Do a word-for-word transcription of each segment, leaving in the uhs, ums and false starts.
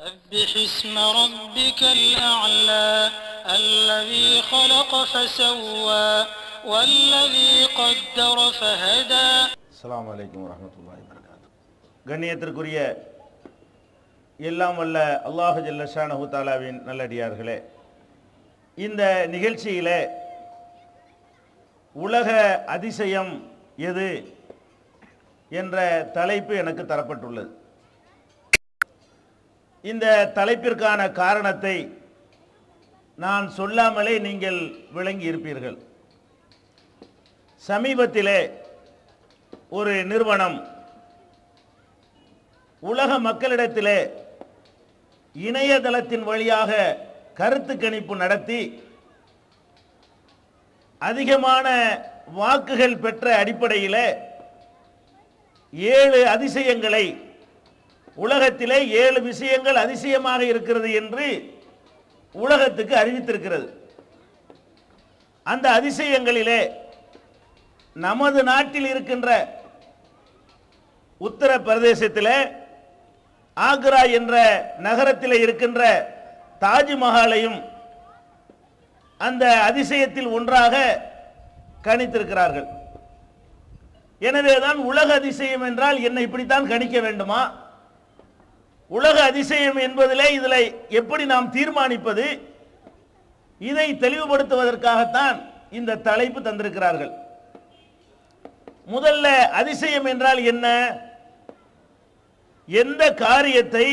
سبح اسم ربك الأعلى الذي خلق فسوى والذي قدر فهدى السلام عليكم ورحمة الله وبركاته கண்ணியத்திற்குரிய எல்லாம் வல்ல அல்லாஹ் ஜல்ல ஷானஹு தஆலாவின் நல்லடியார்களே இந்த நிகழ்ச்சியிலே உலக அதிசயம் எது என்ற தலைப்பு எனக்கு தரப்பட்டுள்ளது இந்த தலைப்பிற்கான காரணத்தை நான் சொல்லாமலே நீங்கள் விளங்கி இருப்பீர்கள் சமீபத்திலே ஒரு நிறுவனம் உலக மக்களிடத்திலே இணையதளத்தின் வழியாக கருத்து கணிப்பு நடத்தி அதிகமான வாக்குகள் பெற்ற அடிப்படையிலே ஏழு அதிசயங்களை உலகத்திலே ஏழு விஷயங்கள் அதிசயமாக இருக்கிறது என்று உலகத்துக்கு அறிவித்திருக்கிறது அந்த அதிசயங்களிலே நமது நாட்டில் இருக்கின்ற உத்தரப்பிரதேசத்திலே ஆக்ரா என்ற நகரத்திலே இருக்கின்ற தாஜ்மஹாலையும் அந்த அதிசயத்தில் ஒன்றாக கணித்திருக்கிறார்கள் எனவேதான் உலக அதிசயம் என்றால் என்னை இப்படித்தான் கணிக்க வேண்டுமா உலக அதிசயம் என்பதிலே இதில் எப்படி நாம் தீர்மானிப்பது இதை தெளிவுபடுத்துவதற்காகத்தான் இந்த தலைப்பு தந்திருக்கிறார்கள் முதல்ல அதிசயம் என்றால் என்ன எந்த காரியத்தை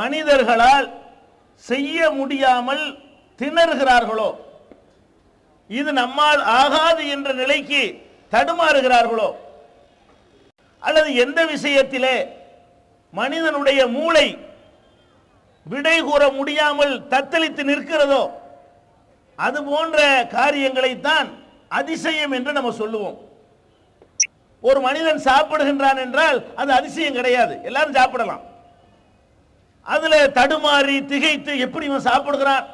மனிதர்களால் செய்ய முடியாமல் திணறுகிறார்களோ இது நம்மால் ஆகாது என்ற நிலைக்கு தடுமாறுகிறார்களோ அல்லது எந்த விஷயத்திலே மனிதனுடைய மூளை விடை கூற முடியாமல் தத்தளித்து நிற்கிறதோ அது போன்ற காரியங்களைத்தான் அதிசயம் என்று நம்ம சொல்லுவோம் ஒரு மனிதன் சாப்பிடுகின்றான் என்றால் அது அதிசயம் கிடையாது எல்லாரும் சாப்பிடலாம் அதுல தடுமாறி திகைத்து எப்படி இவன் சாப்பிடுகிறான்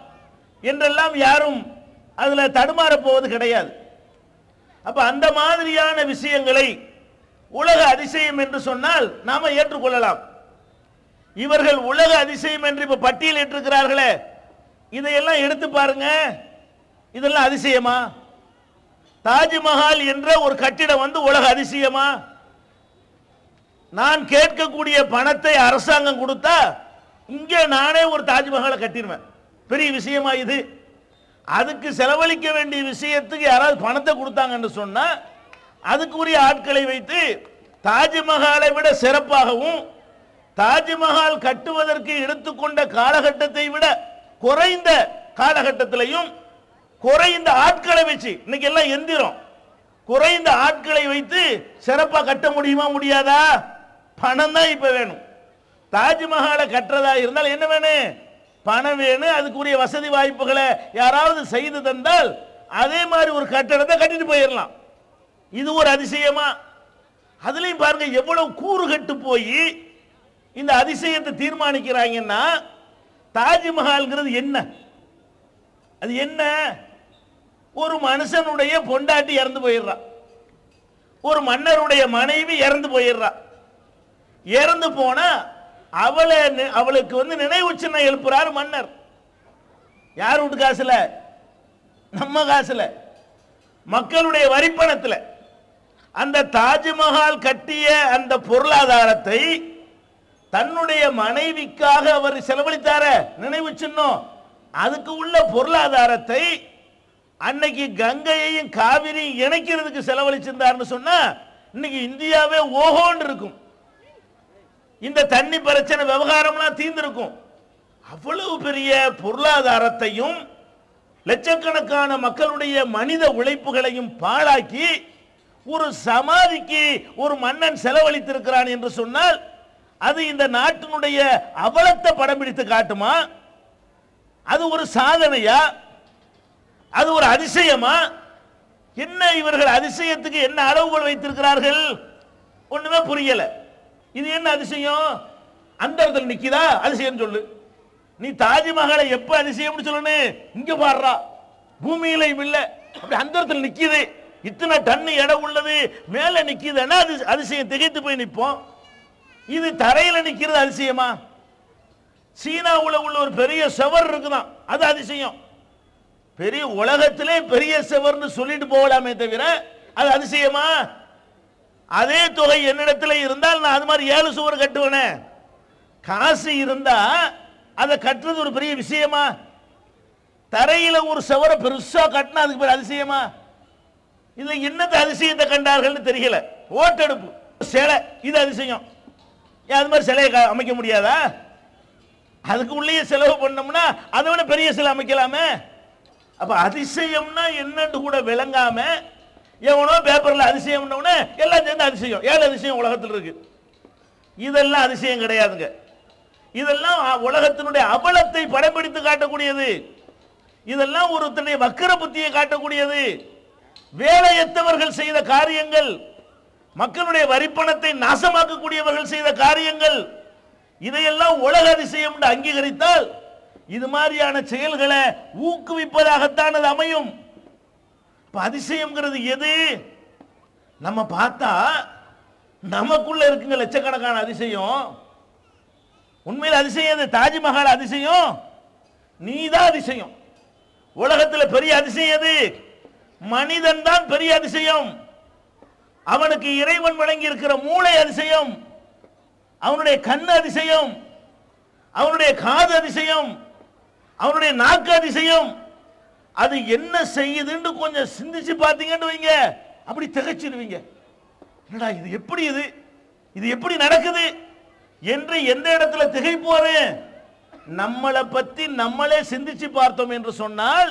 என்றெல்லாம் யாரும் அதுல தடுமாற போவது கிடையாது அப்ப அந்த மாதிரியான விஷயங்களை உலக அதிசயம் என்று சொன்னால் நாம ஏற்றுக்கொள்ளலாம் இவர்கள் உலக அதிசயம் என்று இப்ப பட்டியல் ஏற்றிருக்கிறார்களே இதையெல்லாம் எடுத்து பாருங்க இதெல்லாம் அதிசயமா தாஜ்மஹால் என்ற ஒரு கட்டிடம் வந்து உலக அதிசயமா நான் கேட்கக்கூடிய பணத்தை அரசாங்கம் கொடுத்தா இங்க நானே ஒரு தாஜ்மஹாலை கட்டிடுவேன் பெரிய விஷயமா இது அதுக்கு செலவழிக்க வேண்டிய விஷயத்துக்கு யாராவது பணத்தை கொடுத்தாங்கன்னு சொன்னா அதுக்குரிய ஆட்களை வைத்து தாஜ்மஹாலை விட சிறப்பாகவும் தாஜ்மஹால் கட்டுவதற்கு எடுத்துக்கொண்ட காலகட்டத்தை விட குறைந்த காலகட்டத்திலையும் குறைந்த ஆட்களை வச்சு இன்னைக்கு எல்லாம் எந்திரம் குறைந்த ஆட்களை வைத்து சிறப்பா கட்ட முடியுமா முடியாதா பணம் தான் இப்ப வேணும் தாஜ்மஹாலை கட்டுறதா இருந்தால் என்ன வேணும் பணம் வேணும் அதுக்குரிய வசதி வாய்ப்புகளை யாராவது செய்து தந்தால் அதே மாதிரி ஒரு கட்டடத்தை கட்டிட்டு போயிடலாம் இது ஒரு அதிசயமா அதுலயும் பாருங்க எவ்வளவு கூறு கட்டு போய் இந்த அதிசயத்தை தீர்மானிக்கிறாங்கன்னா தாஜ்மஹால்ங்கிறது என்ன அது என்ன ஒரு மனுஷனுடைய பொண்டாட்டி இறந்து போயிடுறா ஒரு மன்னருடைய மனைவி இறந்து போயிடுறா இறந்து போனா அவளை அவளுக்கு வந்து நினைவு சின்னம் எழுப்புறாரு மன்னர் யார் வீட்டு காசுல நம்ம காசுல மக்களுடைய வரிப்பணத்தில் அந்த தாஜ்மஹால் கட்டிய அந்த பொருளாதாரத்தை தன்னுடைய மனைவிக்காக அவர் செலவழித்தார நினைவு சின்னம் அதுக்கு உள்ள பொருளாதாரத்தை அன்னைக்கு கங்கையையும் காவிரியும் இணைக்கிறதுக்கு செலவழிச்சிருந்தார்னு சொன்னா இன்னைக்கு இந்தியாவே ஓஹோன்னு இருக்கும் இந்த தண்ணி பிரச்சனை விவகாரம்லாம் தீர்ந்திருக்கும் அவ்வளவு பெரிய பொருளாதாரத்தையும் லட்சக்கணக்கான மக்களுடைய மனித உழைப்புகளையும் பாழாக்கி ஒரு சமாதிக்கு ஒரு மன்னன் செலவழித்திருக்கிறான் என்று சொன்னால் அது இந்த நாட்டினுடைய அவலத்தை படம் பிடித்து காட்டுமா அது ஒரு சாதனையா அது ஒரு அதிசயமா என்ன இவர்கள் அதிசயத்துக்கு என்ன அளவுகள் வைத்திருக்கிறார்கள் ஒண்ணுமே புரியல இது என்ன அதிசயம் அந்த இடத்துல நிக்கிதா அதிசயம் சொல்லு நீ தாஜ்மஹாலை எப்ப அதிசயம் சொல்லணும் இங்க பாடுறா பூமியில இல்ல அப்படி அந்த இடத்துல நிக்குது இத்தனை டன் இடம் உள்ளது மேல நிக்குதுன்னா அது அதிசயம் திகைத்து போய் நிற்போம் இது தரையில நிக்கிறது அதிசயமா Sina Ula Peria Sever Adadisio Peri Wolagatele Peria Severn Solid Bola Metavira Adadisiama Ade to a Yenatele Iranda Admar Yalus over Katuna Kasi Iranda Ada Katra or Peri Visiama Taraila or Sever Perusa Katna Adisiama in the Yenat Adisi in the Kandar Terhila. What to Sela Idadisio Yadmar Seleka Amakimudia. அதுக்குள்ளே செலவு பண்ணோம்னா அதோட பெரிய செலவு அமைக்கலாமே அப்ப அதிசயம்னா என்னன்னு கூட விளங்காம எவனோ பேப்பர்ல அதிசயம்ன உடனே எல்லாம் சேர்ந்து அதிசயம் ஏழு அதிசயம் உலகத்துல இருக்கு இதெல்லாம் அதிசயம் கிடையாதுங்க இதெல்லாம் உலகத்தினுடைய அவலத்தை படம்பிடித்து காட்டக்கூடியது இதெல்லாம் ஒருத்தனுடைய வக்கிர புத்தியை காட்டக்கூடியது வேலையற்றவர்கள் செய்த காரியங்கள் மக்களுடைய வரிப்பணத்தை நாசமாக்க கூடியவர்கள் செய்த காரியங்கள் இதையெல்லாம் உலக அதிசயம் என்று அங்கீகரித்தால் இது மாதிரியான செயல்களை ஊக்குவிப்பதாகத்தான் அது அமையும். அதிசயம்ங்கிறது எது? நம்ம பார்த்தா நமக்குள்ள இருக்குங்க லட்சக்கணக்கான அதிசயம். உண்மையில் அதிசயம் அது தாஜ்மஹால் அதிசயம். நீதான் அதிசயம். உலகத்தில் பெரிய அதிசயம் எது? மனிதன் தான் பெரிய அதிசயம். அவனுக்கு இறைவன் வழங்கி இருக்கிற மூளை அதிசயம். அவனுடைய கண் அதிசயம் அவனுடைய காது அதிசயம் அவனுடைய நாக்கு அதிசயம் அது என்ன செய்யுதுன்னு கொஞ்சம் சிந்திச்சு பாத்தீங்கன்னு வைங்க அப்படி திகைச்சிடுவீங்க என்னடா இது எப்படி இது இது எப்படி நடக்குது என்று எந்த இடத்துல திகைப்போறே நம்மளை பத்தி நம்மளே சிந்திச்சு பார்த்தோம் என்று சொன்னால்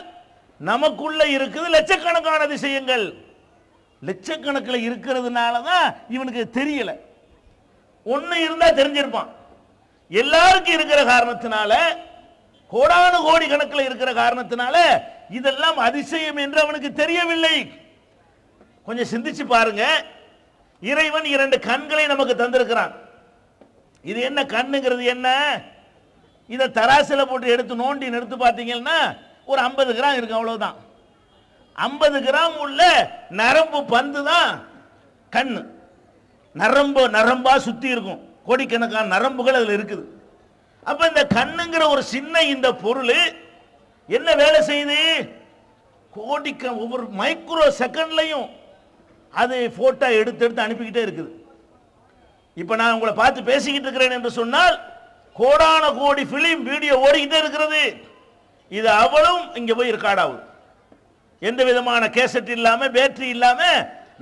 நமக்குள்ள இருக்குது லட்சக்கணக்கான அதிசயங்கள் லட்சக்கணக்கில் இருக்கிறதுனால தான் இவனுக்கு தெரியல ஒண்ணு இருந்தா தெரிஞ்சிருப்பான் எல்லாருக்கும் இருக்கிற காரணத்தினால கோடானு கோடி கணக்கில் இருக்கிற காரணத்தினால இதெல்லாம் அதிசயம் என்று அவனுக்கு தெரியவில்லை கொஞ்சம் சிந்திச்சு பாருங்க இறைவன் இரண்டு கண்களை நமக்கு தந்திருக்கிறான் இது என்ன கண்ணுங்கிறது என்ன இத தராசில போட்டு எடுத்து நோண்டி எடுத்து பார்த்தீங்கன்னா ஒரு ஐம்பது கிராம் இருக்கு அவ்வளவுதான் ஐம்பது கிராம் உள்ள நரம்பு பந்து தான் கண்ணு நரம்பு நரம்பா சுத்தி இருக்கும் கோடிக்கணக்கான நரம்புகள் அதுல இருக்குது அப்ப இந்த கண்ணுங்கற ஒரு சின்ன இந்த பொருள் என்ன வேலை செய்யுது கோடிக்க ஒவ்வொரு மைக்ரோ செகண்ட்லயும் அது போட்டோ எடுத்து எடுத்து அனுப்பிக்கிட்டே இருக்குது இப்ப நான் உங்களை பார்த்து பேசிக்கிட்டு இருக்கிறேன் என்று சொன்னால் கோடான கோடி பிலிம் வீடியோ ஓடிக்கிட்டே இருக்குது இது அவளும் இங்க போய் ரெக்கார்ட் ஆகுது எந்த விதமான கேசட் இல்லாம பேட்டரி இல்லாம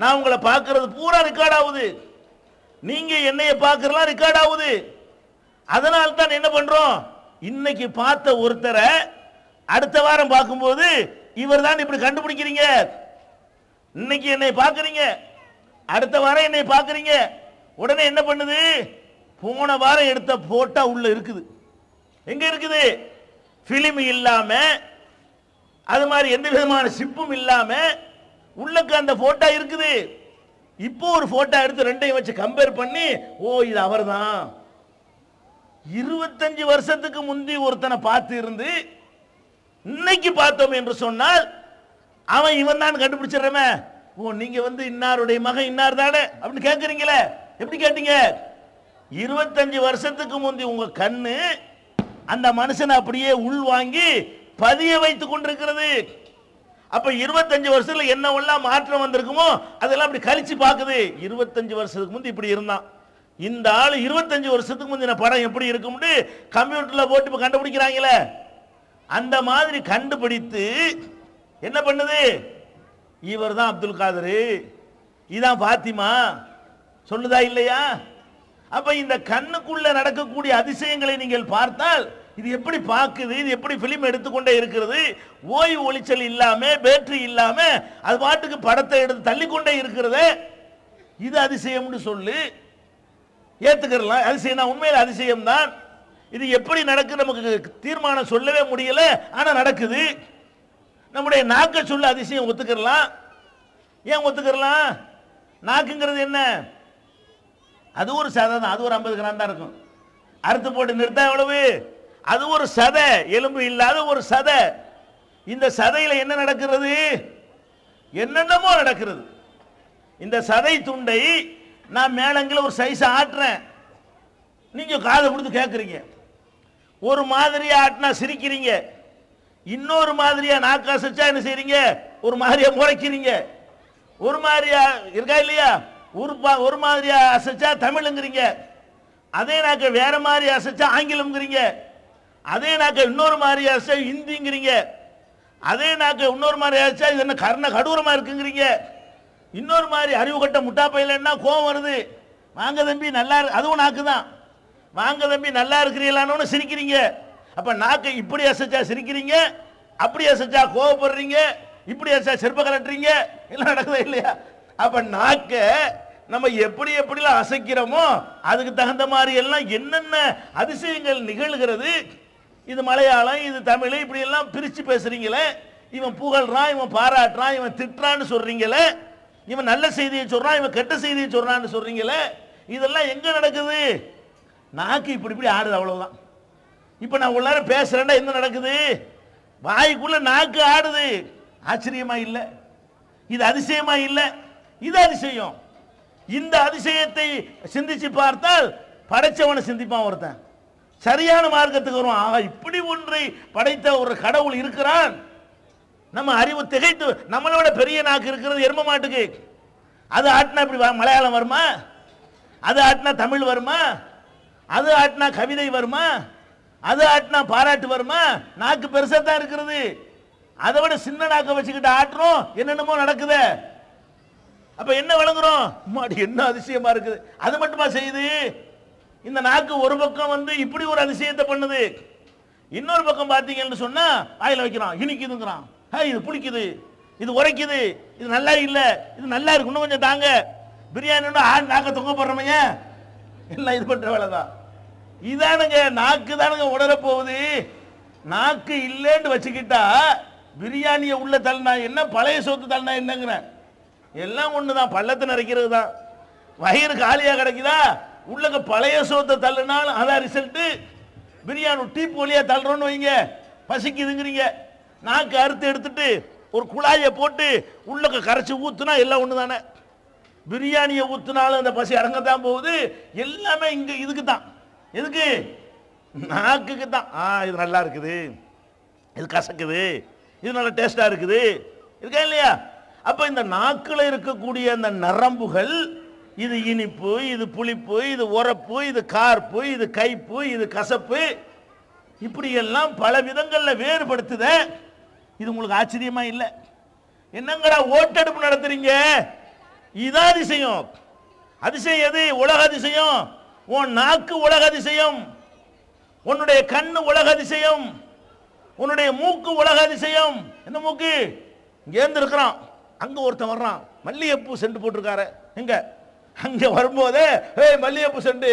நான் உங்களை பார்க்கிறது பூரா ரெக்கார்ட் ஆகுது நீங்க என்னைய பார்க்கறலாம் ரெக்கார்ட் ஆகுது அதனால தான் என்ன பண்றோம் இன்னைக்கு பார்த்த ஒருத்தரை அடுத்த வாரம் பாக்கும்போது இவர்தான் இப்படி கண்டுபிடிக்கிறீங்க இன்னைக்கு என்னைய பார்க்கறீங்க அடுத்த வாரம் என்னைய பார்க்கறீங்க உடனே என்ன பண்ணுது போன வாரம் எடுத்த போட்டோ உள்ள இருக்குது எங்க இருக்குது ஃபிலிம் இல்லாம அது மாதிரி எந்த விதமான சிப்பும் இல்லாம உள்ளக்கு அந்த போட்டோ இருக்குது இப்போ ஒரு போட்டோ எடுத்து ரெண்டையும் வச்சு கம்பேர் பண்ணி ஓ இது அவர்தான் இருபத்தஞ்சு வருஷத்துக்கு முந்தி ஒருத்தனை பார்த்து இருந்து இன்னைக்கு பார்த்தோம் என்று சொன்னால் அவன் இவன் தான் கண்டுபிடிச்சிடறமே ஓ நீங்க வந்து இன்னாருடைய மகன் இன்னார் தானே அப்படின்னு கேட்கறீங்களே எப்படி கேட்டீங்க இருபத்தஞ்சு வருஷத்துக்கு முந்தி உங்க கண்ணு அந்த மனுஷனை அப்படியே உள்வாங்கி பதிய வைத்துக் கொண்டிருக்கிறது அப்ப இருபத்தஞ்சு வருஷத்துல என்னவெல்லாம் மாற்றம் வந்திருக்குமோ அதெல்லாம் அப்படி கழிச்சு பாக்குது இருபத்தஞ்சு வருஷத்துக்கு முந்தி இப்படி இருந்தான் இந்த ஆளு இருபத்தஞ்சு வருஷத்துக்கு முந்தின படம் எப்படி இருக்கும்னு கம்ப்யூட்டர்ல போட்டு இப்ப கண்டுபிடிக்கிறாங்களே அந்த மாதிரி கண்டுபிடித்து என்ன பண்ணுது இவர் தான் அப்துல் காதர் இதான் பாத்திமா சொல்லுதா இல்லையா அப்ப இந்த கண்ணுக்குள்ள நடக்கக்கூடிய அதிசயங்களை நீங்கள் பார்த்தால் இது எப்படி பாக்குது இது எப்படி பிலிம் எடுத்துக்கொண்டே இருக்கிறது ஓய்வு ஒளிச்சல் இல்லாம பேட்டரி இல்லாம அது பாட்டுக்கு படத்தை எடுத்து தள்ளிக்கொண்டே இருக்கிறது இது அதிசயம்னு சொல்லி ஏத்துக்கலாம் அதிசயம் உண்மையில அதிசயம் தான் இது எப்படி நடக்குது நமக்கு தீர்மானம் சொல்லவே முடியல ஆனா நடக்குது நம்முடைய நாக்கை சொல்ல அதிசயம் ஒத்துக்கலாம் ஏன் ஒத்துக்கலாம் நாக்குங்கிறது என்ன அது ஒரு சாதாரண அது ஒரு ஐம்பது கிராம் தான் இருக்கும் அறுத்து போட்டு நிறுத்தா எவ்வளவு அது ஒரு சதை எலும்பு இல்லாத ஒரு சதை இந்த சதையில என்ன நடக்கிறது என்னென்னமோ நடக்கிறது இந்த சதை துண்டை நான் மேலங்கில ஒரு சைஸ் ஆட்டுறேன் நீங்க காதை கொடுத்து கேட்குறீங்க ஒரு மாதிரியா ஆட்னா சிரிக்கிறீங்க, இன்னொரு மாதிரியா நாக்காசச்சா என்ன செய்றீங்க, ஒரு மாதிரியா முறைக்கிறீங்க, ஒரு மாதிரியா இருக்கா இல்லையா, ஒரு ஒரு மாதிரியா அசைச்சா தமிழ்ங்கிறீங்க, அதே நாக்க வேற மாதிரி அசைச்சா ஆங்கிலம்ங்கிறீங்க, அதே நாக்க இன்னொரு மாதிரி அசை ஹிந்திங்கிறீங்க, அதே நாக்க இன்னொரு மாதிரி அசைச்சா இது என்ன கர்ண கடூரமா இருக்குங்கிறீங்க, இன்னொரு மாதிரி அறிவு கட்ட முட்டா பையலன்னா கோவம் வருது, வாங்க தம்பி நல்லா இருக்கு, அதுவும் நாக்கு தான், வாங்க தம்பி நல்லா இருக்கிறீங்களான்னு சிரிக்கிறீங்க. அப்ப நாக்கு இப்படி அசைச்சா சிரிக்கிறீங்க, அப்படி அசைச்சா கோவப்படுறீங்க, இப்படி அசைச்சா செருப்ப கலட்டுறீங்க, எல்லாம் நடக்குதா இல்லையா? அப்ப நாக்க நம்ம எப்படி எப்படிலாம் அசைக்கிறோமோ அதுக்கு தகுந்த மாதிரி எல்லாம் என்னென்ன அதிசயங்கள் நிகழ்கிறது. இது மலையாளம், இது தமிழ், இப்படி எல்லாம் பிரிச்சு பேசுறீங்களே, இவன் புகழ்றான், இவன் பாராட்டுறான், இவன் திட்டுறான்னு சொல்றீங்களே, இவன் நல்ல செய்தியை சொல்றான், இவன் கெட்ட செய்தியை சொல்றான்னு சொல்றீங்களே, இதெல்லாம் எங்க நடக்குது? நாக்கு இப்படி இப்படி ஆடுது, அவ்வளவுதான். இப்ப நான் உள்ளார பேசுறேன்னா என்ன நடக்குது? வாய்க்குள்ள நாக்கு ஆடுது. ஆச்சரியமா இல்லை? இது அதிசயமா இல்லை? இது அதிசயம். இந்த அதிசயத்தை சிந்திச்சு பார்த்தால் படைச்சவனை சிந்திப்பான் ஒருத்தன், சரியான மார்க்கத்துக்கு வரும். ஆக இப்படி ஒன்றை படைத்த ஒரு கடவுள் இருக்கிறான். நம்ம அறிவு திகைத்து, நம்மளோட பெரிய நாக்கு இருக்கிறது எரும மாட்டுக்கு, அது ஆட்டினா இப்படி மலையாளம் வருமா, அது ஆட்டினா தமிழ் வருமா, அது ஆட்டினா கவிதை வருமா, அது ஆட்டினா பாராட்டு வருமா? நாக்கு பெருசா தான் இருக்கிறது, அதை விட சின்ன நாக்க வச்சுக்கிட்டு ஆட்டுறோம், என்னென்னமோ நடக்குது. அப்ப என்ன விளங்குறோம்? மாடி என்ன அதிசயமா இருக்குது. அது மட்டுமா செய்யுது? இந்த நாக்கு ஒரு பக்கம் வந்து இப்படி ஒரு அதிசயத்தை பண்ணுது, இன்னொரு பக்கம் பார்த்தீங்கன்னு சொன்னா வாயில வைக்கிறான், இனிக்குதுங்கிறான், இது புளிக்குது, இது உரைக்குது, இது நல்லா இல்லை, இது நல்லா இருக்கு, இன்னும் கொஞ்சம் தாங்க, பிரியாணி ஆள் நாக்க தொங்க போடுறமைய, எல்லாம் இது பண்ற வேலைதான். இதானுங்க நாக்கு தானுங்க உணரப்போகுது. நாக்கு இல்லைன்னு வச்சுக்கிட்டா பிரியாணியை உள்ள தள்ளினா என்ன, பழைய சோத்து தள்ளினா என்னங்கிற எல்லாம் ஒண்ணுதான், பள்ளத்தை நிறைக்கிறது தான். வயிறு காலியா கிடைக்குதா, உள்ளக்க பழைய சோத்தை தள்ளுனாலும் அதான் ரிசல்ட். பிரியாணி டீ போலியா தள்ளுறோன்னு வைங்க, பசிக்குதுங்கிறீங்க, நாக்கு அறுத்து எடுத்துட்டு ஒரு குழாயை போட்டு உள்ளக்க கரைச்சி ஊத்துனா எல்லாம் ஒன்று தானே. பிரியாணியை ஊத்துனாலும் அந்த பசி அடங்கத்தான் போகுது. எல்லாமே இங்க இதுக்கு தான், எதுக்கு, நாக்குக்கு தான். ஆ இது நல்லா இருக்குது, இது கசக்குது, இது நல்லா டேஸ்டா இருக்குது, இருக்கா இல்லையா? அப்ப இந்த நாக்கில் இருக்கக்கூடிய அந்த நரம்புகள், இது இனிப்பு, இது புளிப்பு, இது உரப்பு, இது கார்ப்பு, இது கைப்பு, இது கசப்பு, இப்படி எல்லாம் பல விதங்களில் வேறுபடுத்துத. இது உங்களுக்கு ஆச்சரியமா இல்லை? என்னங்கடா ஓட்டெடுப்பு நடத்துறீங்க, இதான் அதிசயம். அதிசயம் எது? உலக அதிசயம். உன் நாக்கு உலக அதிசயம், உன்னுடைய கண்ணு உலக அதிசயம், உன்னுடைய மூக்கு உலக அதிசயம். என்ன மூக்கு? இங்கேருந்து இருக்கிறான், அங்க ஒருத்தன் வர்றான், மல்லிகைப்பூ செண்டு போட்டிருக்காரு, எங்க அங்க வரும்போதே மல்லிகைப்பூ செண்டு,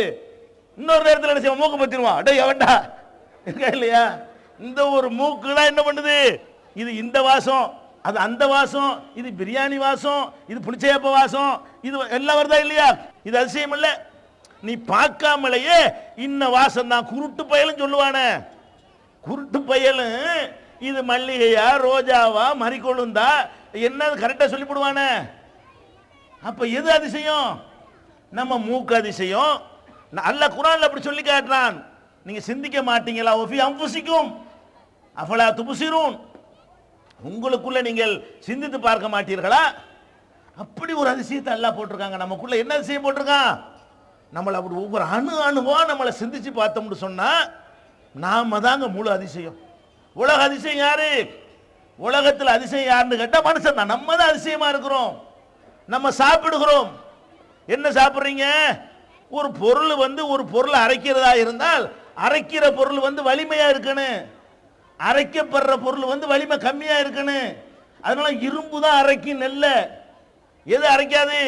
இன்னொரு நேரத்தில் என்ன செய்வான், மூக்கு பத்திடுவான், டே எவன்டா, இருக்கா இல்லையா? இந்த ஒரு மூக்கு தான் என்ன பண்ணுது, இது இந்த வாசம், அது அந்த வாசம், இது பிரியாணி வாசம், இது புளிச்சேப்ப வாசம், இது எல்லாம் வருதா இல்லையா? இது அதிசயம் இல்லை? நீ பார்க்காமலேயே இன்ன வாசம் தான். குருட்டு பயலும் சொல்லுவானே, குருட்டு பயலும் இது மல்லிகையா, ரோஜாவா, மறிக்கொழுந்தா, என்ன கரெக்டா சொல்லிவிடுவானே. அப்ப எது அதிசயம்? நம்ம மூக்கு அதிசயம். அல்லாஹ் குர்ஆன்ல அப்படி சொல்லி காட்டுறான், நீங்க சிந்திக்க மாட்டீங்களா? அஃபலா துப்சிரூன், உங்களுக்குள்ள நீங்கள் சிந்தித்து பார்க்க மாட்டீர்களா? அப்படி ஒரு அதிசயத்தை அல்லாஹ் போட்டிருக்காங்க நமக்குள்ள. என்ன அதிசயம் போட்டிருக்கான்? நம்மளை அப்படி ஒவ்வொரு அணு அணுவா நம்மளை சிந்திச்சு பார்த்தோம்னு சொன்னா நாம தாங்க முழு அதிசயம். உலக அதிசயம் யாரு? உலகத்தில் அதிசயம் யாருன்னு கேட்டா மனுஷன் தான். நம்ம தான் அதிசயமா இருக்கிறோம். நம்ம சாப்பிடுகிறோம். என்ன சாப்பிடுறீங்க? ஒரு பொருள் வந்து ஒரு பொருளை அரைக்கிறதா இருந்தால் அரைக்கிற பொருள் வந்து வலிமையா இருக்கணும், அரைக்கப்படுற பொருள் வந்து வலிமை கம்மியா இருக்கணும். அதனால இரும்பு தான் அரைக்கும் நெல்ல, எது அரைக்காது?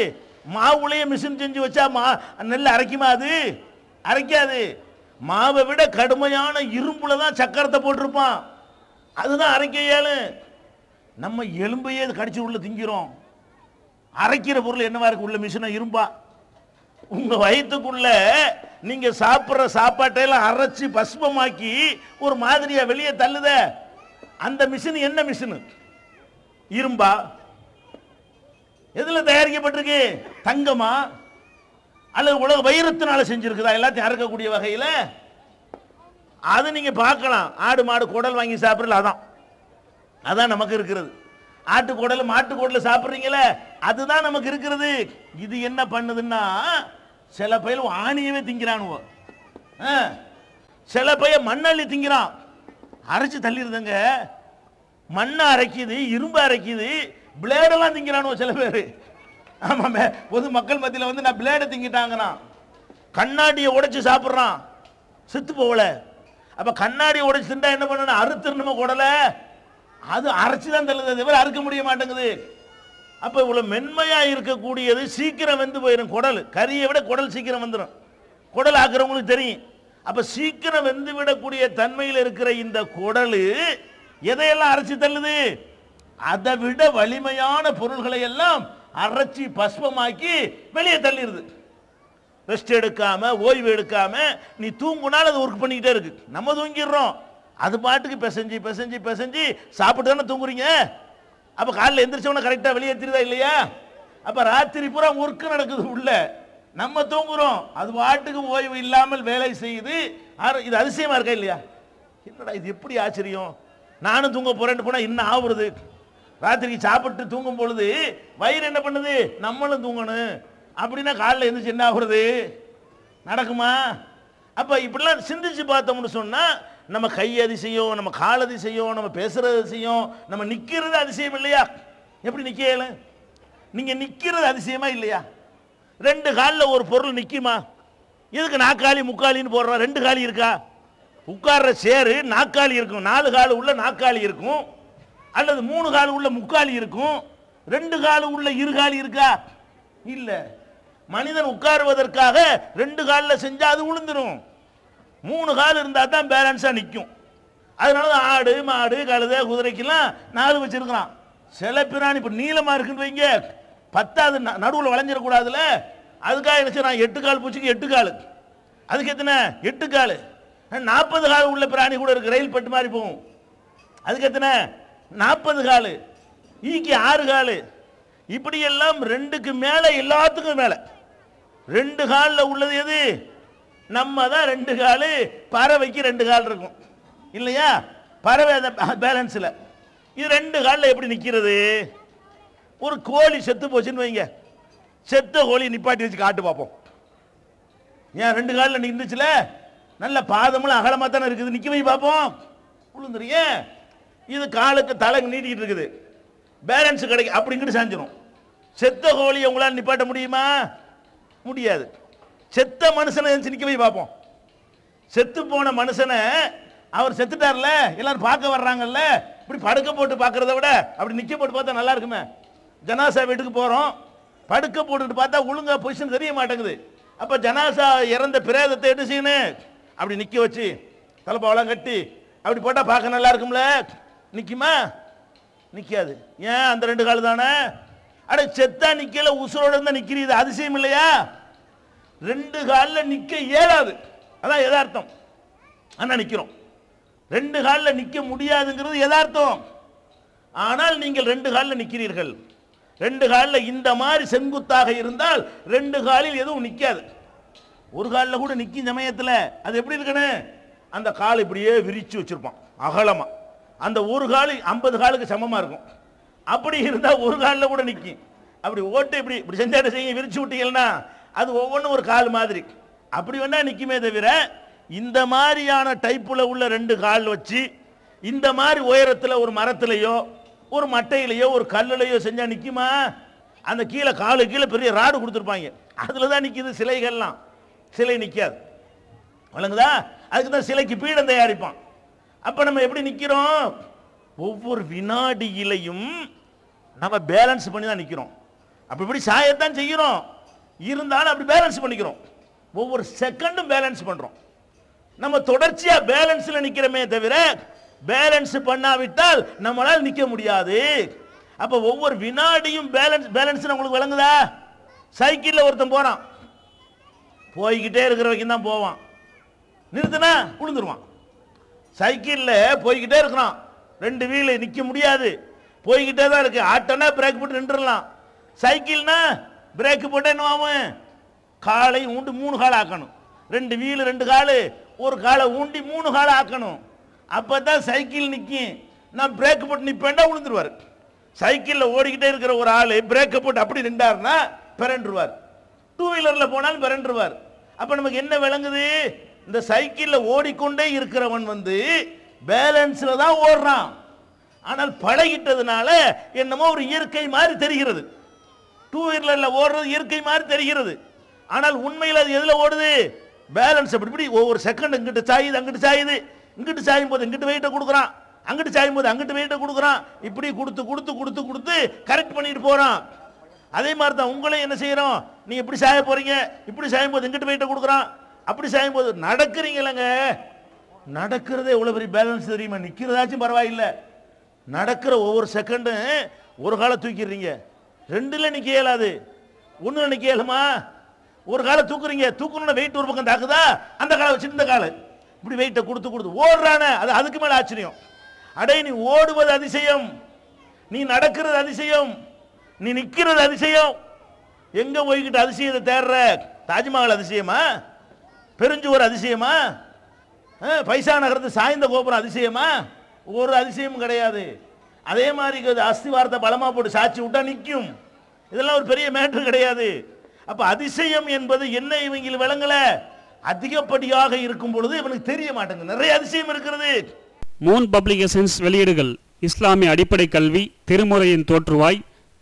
மாவுலையே மிஷின் செஞ்சு வச்சா மா நெல்லை அரைக்குமா? அது அரைக்காது. மாவை விட கடுமையான இரும்புல தான் சக்கரத்தை போட்டிருப்பான், அதுதான் அரைக்க இயலு. நம்ம எலும்பையே கடிச்சு உள்ள திங்கிறோம். அரைக்கிற பொருள் என்னவா இருக்கு? உள்ள மிஷினா இரும்பா? உங்க வயிற்றுக்குள்ள நீங்க சாப்பிட்ற சாப்பாட்டையெல்லாம் அரைச்சி பஸ்பமாக்கி ஒரு மாதிரியா வெளியே தள்ளுத அந்த மிஷின் என்ன மிஷின்? இரும்பா? எதுல தயாரிக்கப்பட்டிருக்கு? தங்கமா அல்லது உலக வைரத்தினால செஞ்சிருக்குதா? எல்லாத்தையும் அறுக்கக்கூடிய வகையில் அது நீங்க பார்க்கலாம். ஆடு மாடு குடல் வாங்கி சாப்பிடல, அதான் அதான் நமக்கு இருக்கிறது. ஆட்டு குடல் மாட்டு குடல் சாப்பிட்றீங்களே, அதுதான் நமக்கு இருக்கிறது. இது என்ன பண்ணுதுன்னா, சில பையன் ஆணியவே திங்கிறானுவோ, சில பையன் மண்ணள்ளி திங்கிறான். அரைச்சி தள்ளிடுதுங்க, மண்ணை அரைக்குது, இரும்பு அரைக்குது, பிளேடெல்லாம் திங்கிறானுவோ சில பேர். ஆமாம், பொது மக்கள் மத்தியில் வந்து நான் பிளேடை திங்கிட்டாங்கண்ணா. கண்ணாடியை உடைச்சி சாப்பிட்றான், செத்து போகல. அப்போ கண்ணாடியை உடைச்சி திண்டா என்ன பண்ணணும், அறுத்துருணுமோ குடலை, அது அரைச்சி தான் தள்ளுது, தவிர அறுக்க முடிய மாட்டேங்குது. அப்போ இவ்வளோ மென்மையாக இருக்கக்கூடியது சீக்கிரம் வெந்து போயிடும். குடல் கறியை விட குடல் சீக்கிரம் வந்துடும், குடல் ஆக்குறவங்களுக்கு தெரியும். அப்போ சீக்கிரம் வெந்து விடக்கூடிய தன்மையில் இருக்கிற இந்த குடல் எதையெல்லாம் அரைச்சி தள்ளுது, அதை விட வலிமையான பொருள்களை எல்லாம் அரைச்சி பஸ்பமாக்கி வெளியே தள்ளிடுது. ரெஸ்ட் எடுக்காமல் ஓய்வு எடுக்காமல் நீ தூங்குனாலும் அது ஒர்க் பண்ணிக்கிட்டே இருக்கு. நம்ம தூங்கிடுறோம், அது பாட்டுக்கு பிசைஞ்சு பிசைஞ்சு பிசைஞ்சு சாப்பிட்டு தானே தூங்குறீங்க. அப்போ காலையில் எந்திரிச்சவன கரெக்டாக வெளியேற்றிருதா இல்லையா? அப்போ ராத்திரி பூரா ஒர்க்கு நடக்குது உள்ள, நம்ம தூங்குறோம், அது பாட்டுக்கு ஓய்வு இல்லாமல் வேலை செய்யுது. இது அதிசயமாக இருக்கா இல்லையா? என்னடா இது எப்படி ஆச்சரியம், நானும் தூங்க போகிறேன்னு போனால் இன்னும் ஆகுறது. ராத்திரிக்கு சாப்பிட்டு தூங்கும் பொழுது வயிறு என்ன பண்ணுது, நம்மளும் தூங்கணும் அப்படின்னா காலையில் எந்திரிச்சு என்ன ஆகுறது, நடக்குமா? அப்போ இப்படிலாம் சிந்திச்சு பார்த்தோம்னு சொன்னால் நம்ம கை அதிசயம், நம்ம கால் அதிசயம், நம்ம பேசுகிறது அதிசயம், நம்ம நிற்கிறது அதிசயம் இல்லையா? எப்படி நிற்கல, நீங்கள் நிற்கிறது அதிசயமா இல்லையா? ரெண்டு காலில் ஒரு பொருள் நிற்குமா? எதுக்கு நாக்காளி முக்காலின்னு போடுறோம்? ரெண்டு காலி இருக்கா? உட்கார்ற சேரு நாக்காளி இருக்கும், நாலு காலு உள்ள நாக்காளி இருக்கும், அல்லது மூணு காலு உள்ள முக்காலி இருக்கும். ரெண்டு காலு உள்ள இருகாலி இருக்கா? இல்லை. மனிதன் உட்காருவதற்காக ரெண்டு காலில் செஞ்சால் அது உளுந்துடும். மூணு கால் இருந்தால் தான் பேலன்ஸாக நிற்கும். அதனால தான் ஆடு மாடு கழுதை குதிரைக்கெல்லாம் நாலு வச்சுருக்கிறான். சில பிராணி இப்போ நீளமாக இருக்குன்னு வைங்க, பத்தாவது நடுவில் வளைஞ்சிடக்கூடாதுல, அதுக்காக நினச்சி நான் எட்டு கால் பூச்சிக்கு எட்டு கால், அதுக்கு எத்தனை எட்டு கால். நாற்பது கால் உள்ள பிராணி கூட இருக்குது, ரயில் பட்டு மாதிரி போகும், அதுக்கு எத்தனை நாற்பது கால். ஈக்கு ஆறு கால். இப்படியெல்லாம் ரெண்டுக்கு மேலே எல்லாத்துக்கும் மேலே ரெண்டு காலில் உள்ளது எது? நம்ம தான். ரெண்டு கால் பறவைக்கு ரெண்டு கால் இருக்கும் இல்லையா? பறவை அந்த பேலன்ஸில் இது ரெண்டு காலில் எப்படி நிற்கிறது? ஒரு கோழி செத்து போச்சுன்னு வைங்க, செத்த கோழி நிப்பாட்டி வச்சு காட்டு பார்ப்போம். ஏன் ரெண்டு காலில் நின்றுச்சுல, நல்ல பாதமெல்லாம் அகலமாக தானே இருக்குது, நிற்க போய் பார்ப்போம், உளுந்துருங்க. இது காலுக்கு தலை நீட்டிக்கிட்டு இருக்குது, பேலன்ஸ் கிடைக்கும், அப்படிங்கிட்டு சாஞ்சிடும். செத்த கோழி உங்களால் நிப்பாட்ட முடியுமா? முடியாது. செத்த மனுஷனை நிற்க போய் பார்ப்போம். செத்து போன மனுஷனை, அவர் செத்துட்டார்ல, எல்லாரும் பார்க்க வர்றாங்கல்ல, இப்படி படுக்க போட்டு பார்க்கறத விட அப்படி நிற்க போட்டு பார்த்தா நல்லா இருக்குமே. ஜனாசா வீட்டுக்கு போகிறோம், படுக்க போட்டுட்டு பார்த்தா ஒழுங்காக பொசிஷன் தெரிய மாட்டேங்குது. அப்போ ஜனாசா இறந்த பிரேதத்தை எட்டு செய்யணும், அப்படி நிற்க வச்சு தலைப்பாவெல்லாம் கட்டி அப்படி போட்டால் பார்க்க நல்லா இருக்கும்ல, நிற்குமா? நிற்காது. ஏன்? அந்த ரெண்டு கால் தானே. அட செத்தா நிற்கல, உசுரோடு இருந்தால் நிற்கிறது அதிசயம் இல்லையா? ரெண்டு காலில் நிற்க இயலாது, அதான் எதார்த்தம். ஆனால் நிற்கிறோம். ரெண்டு காலில் நிற்க முடியாதுங்கிறது எதார்த்தம். ஆனால் நீங்கள் ரெண்டு காலில் நிற்கிறீர்கள். ரெண்டு காலில் இந்த மாதிரி செங்குத்தாக இருந்தால் ரெண்டு காலில் எதுவும் நிற்காது. ஒரு காலில் கூட நிற்கும் சமயத்தில் அது எப்படி இருக்கணும், அந்த கால் இப்படியே விரித்து வச்சுருப்பான் அகலமாக. அந்த ஒரு கால் ஐம்பது காலுக்கு சமமாக இருக்கும். அப்படி இருந்தால் ஒரு காலில் கூட நிற்கும். அப்படி ஓட்டு இப்படி இப்படி செஞ்சாட்ட செய்ய விரித்து விட்டீங்கன்னா அது ஒவ்வொன்றும் ஒரு கால் மாதிரி அப்படி வேணா நிற்குமே தவிர, இந்த மாதிரியான டைப்பில் உள்ள ரெண்டு கால் வச்சு இந்த மாதிரி உயரத்தில் ஒரு மரத்துலையோ ஒரு மட்டையிலையோ ஒரு கல்லுலையோ செஞ்சால் நிற்குமா? அந்த கீழே காலு கீழே பெரிய ராடு கொடுத்துருப்பாங்க, அதில் தான் நிற்கிது சிலைகள்லாம். சிலை நிற்காது, வழங்குதா? அதுக்கு தான் சிலைக்கு பீடம் தயாரிப்பான். அப்போ நம்ம எப்படி நிற்கிறோம்? ஒவ்வொரு வினாடியிலையும் நம்ம பேலன்ஸ் பண்ணி தான் நிற்கிறோம். அப்படி இப்படி சாயத்தான் செய்கிறோம், இருந்தாலும் அப்படி பேலன்ஸ் பண்ணிக்கிறோம். ஒவ்வொரு செகண்டும் பேலன்ஸ் பண்ணுறோம். நம்ம தொடர்ச்சியாக பேலன்ஸில் நிற்கிறோமே தவிர, பேலன்ஸ் பண்ணாவிட்டால் நம்மளால் நிற்க முடியாது. அப்போ ஒவ்வொரு வினாடியும் பேலன்ஸ் பேலன்ஸ் உங்களுக்கு விளங்குதா? சைக்கிளில் ஒருத்தன் போகிறான், போய்கிட்டே இருக்கிற வரைக்கும் தான் போவான், நிறுத்தினா விழுந்துருவான். சைக்கிளில் போய்கிட்டே இருக்கிறான், ரெண்டு வீல் நிற்க முடியாது, போய்கிட்டே தான் இருக்குது. ஆட்டோன்னா பிரேக் போட்டு நின்றுடலாம், சைக்கிள்னா பிரேக்கு போட்டு என்ன ஆகும், காலை உண்டு மூணு கால் ஆக்கணும். ரெண்டு வீல் ரெண்டு கால் ஒரு காலை ஊண்டி மூணு காலை ஆக்கணும். அப்பதான் சைக்கிள் நிக்கி. நான் பிரேக் போட்டு நிப்பேன்டா விழுந்துருவாரு. சைக்கிளில் ஓடிக்கிட்டே இருக்கிற ஒரு ஆளு பிரேக்கை போட்டு அப்படி நின்றாருன்னா பிறண்டுருவார். டூ வீலர்ல போனாலும் பிறண்டுருவார். அப்ப நமக்கு என்ன விளங்குது? இந்த சைக்கிளில் ஓடிக்கொண்டே இருக்கிறவன் வந்து பேலன்ஸ்ல தான் ஓடுறான். ஆனால் பழகிட்டதுனால என்னமோ ஒரு இயற்கை மாதிரி தெரிகிறது. டூ வீலர்ல ஓடுறது இயற்கை மாதிரி தெரிகிறது. ஆனால் உண்மையில் அது எதுல ஓடுது? பேலன்ஸ். அப்படி இப்படி ஒவ்வொரு செகண்ட் இங்கிட்டு சாயுது அங்கிட்டு சாயுது. இங்கிட்டு சாயும் போது இங்கிட்டு வெயிட்டை கொடுக்குறான், அங்கிட்டு சாயும் போது அங்கிட்டு வெயிட்டை கொடுக்குறான். இப்படி கொடுத்து கொடுத்து கொடுத்து கொடுத்து கரெக்ட் பண்ணிட்டு போறான். அதே மாதிரி தான் உங்களையும் என்ன செய்யறோம்? நீ இப்படி சாய போறீங்க, இப்படி சாயும் போது இங்கிட்டு வெயிட்டை கொடுக்குறான், அப்படி சாயும் போது நடக்கிறீங்களங்க. நடக்கிறதே எவ்வளவு பெரிய பேலன்ஸ் தெரியுமா? நிக்கிறதாச்சும் பரவாயில்லை, நடக்கிற ஒவ்வொரு செகண்டு ஒரு காலை தூக்கிடுறீங்க, ரெண்டுல நிக்க இயலாது, ஒண்ணுல நிக்க இயலுமா? ஒரு காலை தூக்குறீங்க, தூக்கணும்னா வெயிட் ஒரு பக்கம் தாக்குதா, அந்த காலை வச்சு இந்த காலை இப்படி வெயிட்டை கொடுத்து கொடுத்து ஓடுறானே அது அதுக்கு மேல ஆச்சரியம். அடே, நீ ஓடுவது அதிசயம், நீ நடக்கிறது அதிசயம், நீ நிக்கிறது அதிசயம். எங்க போய்கிட்ட அதிசயத்தை தேடுற? தாஜ்மஹால் அதிசயமா? பெருஞ்சுவர் அதிசயமா? பைசா நகரத்து சாய்ந்த கோபுரம் அதிசயமா? ஒரு அதிசயமும் கிடையாது. அதே மாதிரி அஸ்திவாரத்தை பலமா போட்டு சாட்சி விட்டா நிற்கும். இதெல்லாம் ஒரு பெரிய மேட்டர் கிடையாது. அப்ப அதிசயம் என்பது என்ன? இவங்க விளங்கல. அதிகப்படியாக இருக்கும் பொழுது இவனுக்கு தெரிய மாட்டேங்குது, நிறைய அதிசயம் இருக்கிறது. மூன் பப்ளிகேஷன்ஸ் வெளியீடுகள்: இஸ்லாமிய அடிப்படை கல்வி, திருமுறையின் தோற்றுவாய்,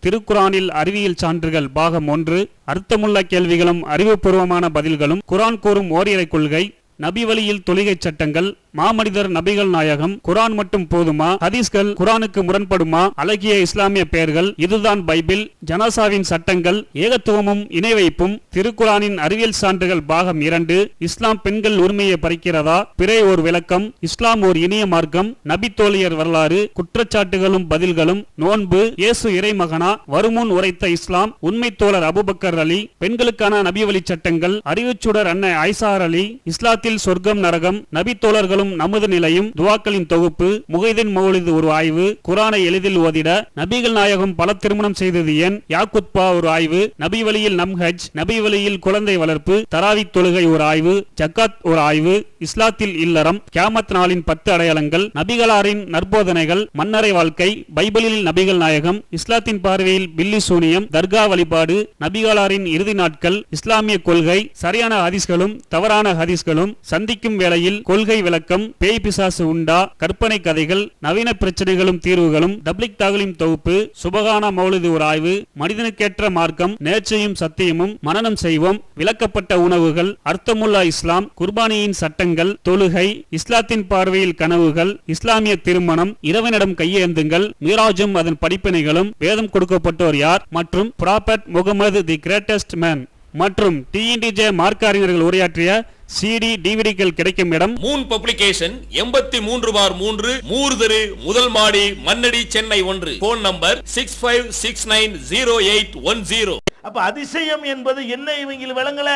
திருக்குரானில் அறிவியல் சான்றுகள் பாகம் ஒன்று, அர்த்தமுள்ள கேள்விகளும் அறிவுபூர்வமான பதில்களும், குரான் கூறும் ஓரியறை கொள்கை, நபி வழியில் தொழுகை சட்டங்கள், மாமனிதர் நபிகள் நாயகம், குரான் மட்டும் போதுமா, ஹதீஸ்கள் குரானுக்கு முரண்படுமா, அழகிய இஸ்லாமிய பெயர்கள், இதுதான் பைபிள், ஜனாசாவின் சட்டங்கள், ஏகத்துவமும் இணை வைப்பும், திருக்குரானின் அறிவியல் சான்றுகள் பாகம் இரண்டு, இஸ்லாம் பெண்கள் உரிமையை பறிக்கிறதா, பிறை ஒரு விளக்கம், இஸ்லாம் ஒரு இனிய மார்க்கம், நபி தோழியர் வரலாறு, குற்றச்சாட்டுகளும் பதில்களும், நோன்பு, இயேசு இறைமகனா, வருமுன் உரைத்த இஸ்லாம், உண்மை தோழர் அபுபக்கர் அலி, பெண்களுக்கான நபி வழி சட்டங்கள், அறிவுச்சுடர் அன்னை ஐசார் அலி, இஸ்லாத்தில் சொர்க்கம் நரகம், நபி தோழர்களும் நமது நிலையும், துவாக்களின் தொகுப்பு, முகைதீன் மௌலிது ஒரு ஆய்வு, குரானை எளிதில் ஓதிட, நபிகள் நாயகம் பல திருமணம் செய்தது ஏன், யாக்குத்பா ஒரு ஆய்வு, நபி வழியில் நம் ஹஜ், நபி வழியில் குழந்தை வளர்ப்பு, தராவி தொழுகை ஒரு ஆய்வு, ஜக்காத் ஒரு ஆய்வு, இஸ்லாத்தில் இல்லறம், கியாமத் நாளின் பத்து அடையாளங்கள், நபிகளாரின் நற்போதனைகள், மன்னரை வாழ்க்கை, பைபிளில் நபிகள் நாயகம், இஸ்லாத்தின் பார்வையில் பில்லி சூனியம், தர்கா வழிபாடு, நபிகளாரின் இறுதி நாட்கள், இஸ்லாமிய கொள்கை, சரியான ஹதீஸ்களும் தவறான ஹதீஸ்களும், சந்திக்கும் வேளையில் கொள்கை விளக்கம், பேய் பிசாசு உண்டா, கற்பனை கதைகள், நவீன பிரச்சனைகளும் தீர்வுகளும், தப்லிக் தாகலின் தொகுப்பு, சுபகான மௌலிது ஒரு ஆய்வு, மனிதனுக்கேற்ற மார்க்கம், நேர்ச்சையும் சத்தியமும், மனனம் செய்வோம், விளக்கப்பட்ட உணவுகள், அர்த்தமுல்லா இஸ்லாம், குர்பானியின் சட்டங்கள், தொழுகை, இஸ்லாத்தின் பார்வையில் கனவுகள், இஸ்லாமிய திருமணம், இறைவனிடம் கையேந்துங்கள், மீராஜும் அதன் படிப்பினைகளும், வேதம் கொடுக்கப்பட்டோர் யார் மற்றும் prophet Mohammed the greatest man மற்றும் டிஎன்டிஜே மார்க்க அறிஞர்கள் உரையாற்றிய சிடி டிவிடிகள் கிடைக்கும் இடம் மூன் பப்ளிகேஷன், எண்பத்தி மூன்று பார் மூன்று, மூர்தரு, முதல் மாடி, மண்ணடி, சென்னை ஒன்று. Phone number six five six nine zero eight one zero. அப்ப அதிசயம் என்பது என்ன? இவங்க விளங்கல.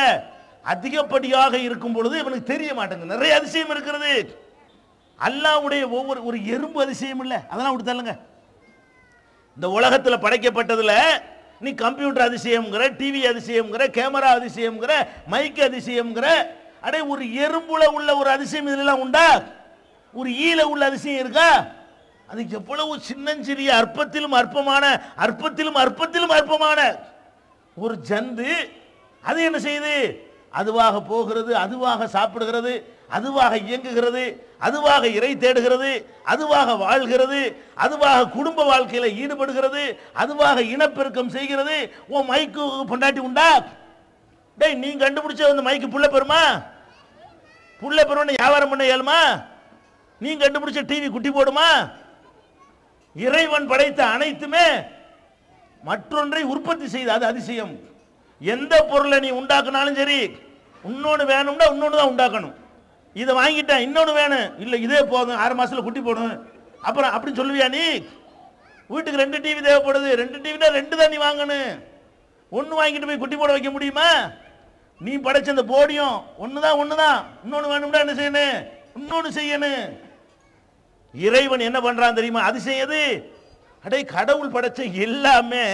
அதிகப்படியாக இருக்கும் பொழுது இவனுக்கு தெரிய மாட்டேங்குது, நிறைய அதிசயம் இருக்கிறது. அல்லாஹ்வுடைய ஒவ்வொரு ஒரு எறும்பு அதிசயம் இல்லை, அதெல்லாம் அப்படி தள்ளுங்க. இந்த உலகத்துல படைக்கப்பட்டதுல நீ கம்ப்யூட்டர் அதிசயம்ங்கிற, டிவி அதிசயம்ங்கிற, கேமரா அதிசயம்ங்கிற, மைக் அதிசயம்ங்கிற, அடே ஒரு எறும்புல உள்ள ஒரு அதிசயம் இதெல்லாம் உண்டா? ஒரு ஈல உள்ள அதிசயம் இருக்கா? அது எவ்வளவு சின்னஞ்சிறிய அற்பத்திலும் அற்பமான அற்பத்திலும் அற்பத்திலும் அற்பமான ஒரு ஜந்து. அது என்ன செய்யுது? அதுவாக போகிறது, அதுவாக சாப்பிடுகிறது, அதுவாக இயங்குகிறது, அதுவாக இறை தேடுகிறது, அதுவாக வாழ்கிறது, அதுவாக குடும்ப வாழ்க்கையில ஈடுபடுகிறது, அதுவாக இனப்பெருக்கம் செய்கிறது. ஓ மைக்கு பொண்டாட்டி உண்டா? டேய், நீ கண்டுபிடிச்ச அந்த மைக்கு புள்ள பெறுமா? புள்ள பெறும் வியாபாரம் பண்ண இயலுமா? நீ கண்டுபிடிச்ச டிவி குட்டி போடுமா? இறைவன் படைத்த அனைத்துமே மற்றொன்றை உற்பத்தி செய்த அது அதிசயம். எந்த பொருளை நீ உண்டாக்குனாலும் சரி, இன்னொன்று வேணும்னா இன்னொன்று தான் உண்டாக்கணும். இதை வாங்கிட்டேன், இன்னொன்று வேணும், இல்லை இதே போதும், ஆறு மாசத்துல குட்டி போடும், அப்புறம் அப்படின்னு சொல்லுவியா? நீ வீட்டுக்கு ரெண்டு டிவி தேவைப்படுது, ரெண்டு டிவினா ரெண்டு தான் நீ வாங்கணும். ஒன்று வாங்கிட்டு போய் குட்டி போட வைக்க முடியுமா? நீ படைச்ச அந்த போடியும் ஒண்ணுதான் ஒண்ணுதான், இன்னொன்னு வேணும்னா என்ன செய்யணும்? இன்னொன்னு செய்யணும். இறைவன் என்ன பண்றான் தெரியுமா? அது செய்யுது. அடே, கடவுள் படைச்ச எல்லாமே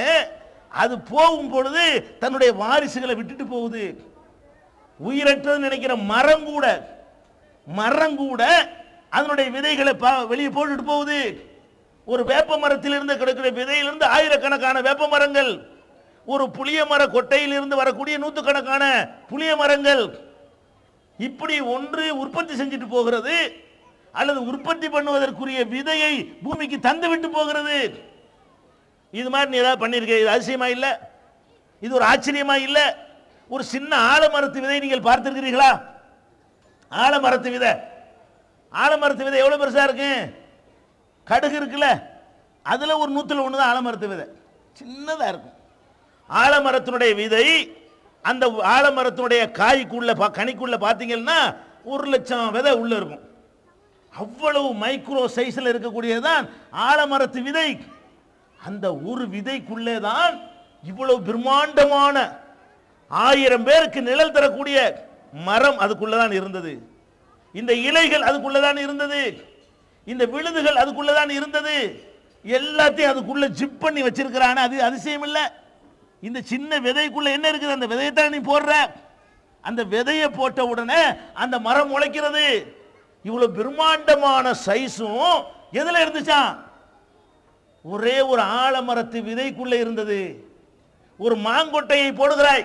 அது போகும் பொழுது தன்னுடைய வாரிசுகளை விட்டுட்டு போகுது. உயிரற்றது நினைக்கிற மரம் கூட மரம் கூட அதனுடைய விதைகளை வெளியே போட்டுட்டு போகுது. ஒரு வேப்ப மரத்திலிருந்து கிடைக்கிற விதையிலிருந்து ஆயிரக்கணக்கான வேப்ப மரங்கள், ஒரு புளிய மர கொட்டையிலிருந்து வரக்கூடிய நூற்றுக்கணக்கான புளிய மரங்கள், இப்படி ஒன்று உற்பத்தி செஞ்சுட்டு போகிறது அல்லது உற்பத்தி பண்ணுவதற்குரிய விதையை பூமிக்கு தந்து விட்டு போகிறது. இது மாதிரி நீ ஏதாவது பண்ணியிருக்க, இது அதிசயமா இல்லை? இது ஒரு ஆச்சரியமா இல்லை? ஒரு சின்ன ஆலமரத்து விதை நீங்கள் பார்த்திருக்கிறீர்களா? ஆலமரத்து விதை, ஆலமரத்து விதை எவ்வளவு பெருசா இருக்கு? கடுகு இருக்குல்ல, அதுல ஒரு நூத்துல ஒண்ணுதான் ஆலமரத்து விதை, சின்னதா இருக்கும். ஆலமரத்தினுடைய விதை, அந்த ஆலமரத்தினுடைய காய்க்குள்ள கனிக்குள்ள பார்த்தீங்கன்னா ஒரு லட்சம் விதை உள்ள இருக்கும். அவ்வளவு மைக்ரோ சைஸ்ல இருக்கக்கூடியதுதான் ஆலமரத்து விதை. அந்த ஒரு விதைக்குள்ளே தான் இவ்வளவு பிரம்மாண்டமான ஆயிரம் பேருக்கு நிழல் தரக்கூடிய மரம் அதுக்குள்ளதான் இருந்தது. இந்த இலைகள் அதுக்குள்ளதான் இருந்தது. இந்த விழுதுகள் அதுக்குள்ளதான் இருந்தது. எல்லாத்தையும் அதுக்குள்ள ஜிப் பண்ணி வச்சிருக்கிறான். அது அதிசயம் இல்லை? இந்த சின்ன விதைக்குள்ள என்ன இருக்குது? அந்த விதையை தான் நீ போடுற. அந்த விதையை போட்ட உடனே அந்த மரம் முளைக்கிறது. இவ்வளவு பிரம்மாண்டமான சைஸும் எதுல இருந்துச்சான்? ஒரே ஒரு ஆலமரத்து விதைக்குள்ள இருந்தது. ஒரு மாங்கொட்டையை போடுகிறாய்.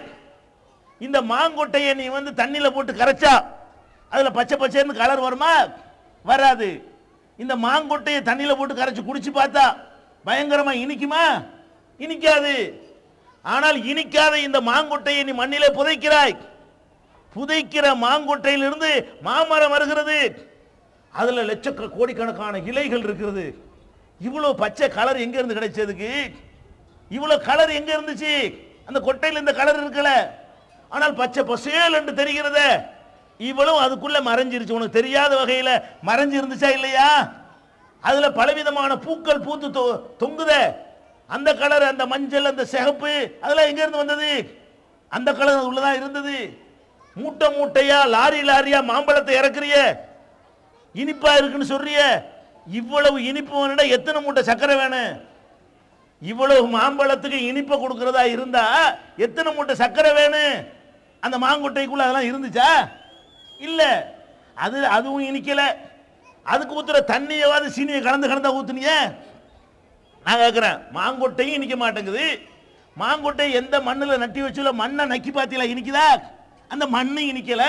இந்த மாங்கொட்டையை நீ வந்து தண்ணியில் போட்டு கரைச்சா அதுல பச்சை பச்சைன்னு கலர் வருமா? வராது. இந்த மாங்கொட்டையை தண்ணியில் போட்டு கரைச்சி குடிச்சு பார்த்தா பயங்கரமா இனிக்குமா? இனிக்காது. ஆனால் இனிக்காத இந்த மாங்கொட்டையை நீ மண்ணிலே புதைக்கிறாய். புதைக்கிற மாங்கொட்டையிலிருந்து மாமரம் வருகிறது. அதுல லட்ச கோடிக்கணக்கான இலைகள் இருக்கிறது. இவ்வளவு பச்சை கலர் எங்க இருந்து கிடைச்சதுக்கு? இவ்வளவு கலர் எங்க இருந்துச்சு? அந்த கொட்டையில் இந்த கலர் இருக்கல, ஆனால் பச்சை பசேல் என்று தெரிகிறத இவ்வளவு அதுக்குள்ள மறைஞ்சிருச்சு. உனக்கு தெரியாத வகையில மறைஞ்சு இருந்துச்சா இல்லையா? அதுல பலவிதமான பூக்கள் பூத்து தொங்குத. அந்த கலர், அந்த மஞ்சள், அந்த சிகப்பு, அதெல்லாம் எங்க இருந்து வந்தது? அந்த கலர் அது உள்ளதான் இருந்தது. மூட்டை மூட்டையா லாரி லாரியா மாம்பழத்தை இறக்குறிய, இனிப்பா இருக்குன்னு சொல்றிய. இவ்வளவு இனிப்பு வேணும்னா எத்தனை மூட்டை சக்கரை வேணும்? இவ்வளவு மாம்பழத்துக்கு இனிப்பை கொடுக்கறதா இருந்தா எத்தனை மூட்டை சக்கரை வேணும்? அந்த மாங்கொட்டைக்குள்ள அதெல்லாம் இருந்துச்சா? இல்ல. அது அதுவும் இனிக்கல. அதுக்கு ஊத்துற தண்ணியவாது சீனியை கலந்து கலந்தா ஊத்துனீங்க? நான் கேட்கிறேன், மாங்கொட்டையும் இனிக்க மாட்டேங்குது. மாங்கொட்டை எந்த மண்ணில் நட்டி வச்சுல மண்ணை நக்கி பாத்தியில இனிக்குதா? அந்த மண்ணு இனிக்கல.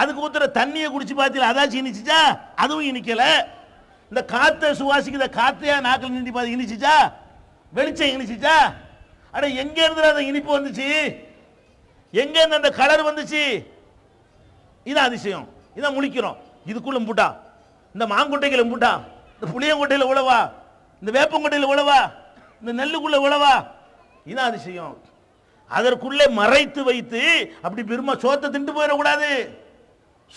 அதுக்கு ஊத்துற தண்ணியை குடிச்சு பாத்தியில அதாச்சும் இனிச்சுச்சா? அதுவும் இனிக்கல. இந்த காற்றை சுவாசிக்குத, காத்தையா நாக்கில் நீட்டி பார்த்து இனிச்சிச்சா? வெளிச்சம் இனிச்சிச்சா? அட எங்க இருந்து அந்த இனிப்பு வந்துச்சு? எங்க இருந்து அந்த கலர் வந்துச்சு? இதான் அதிசயம். இதான் முழிக்கிறோம். இதுக்குள்ள முட்டா, இந்த மாங்கொட்டைகளை முட்டா, இந்த புளியங்கொட்டையில உழவா, இந்த வேப்பங்கொட்டையில உழவா, இந்த நெல்லுக்குள்ள உழவா? இதான் அதிசயம். அதற்குள்ளே மறைத்து வைத்து அப்படி பெருமா சோத்தை திண்டு போயிடக்கூடாது.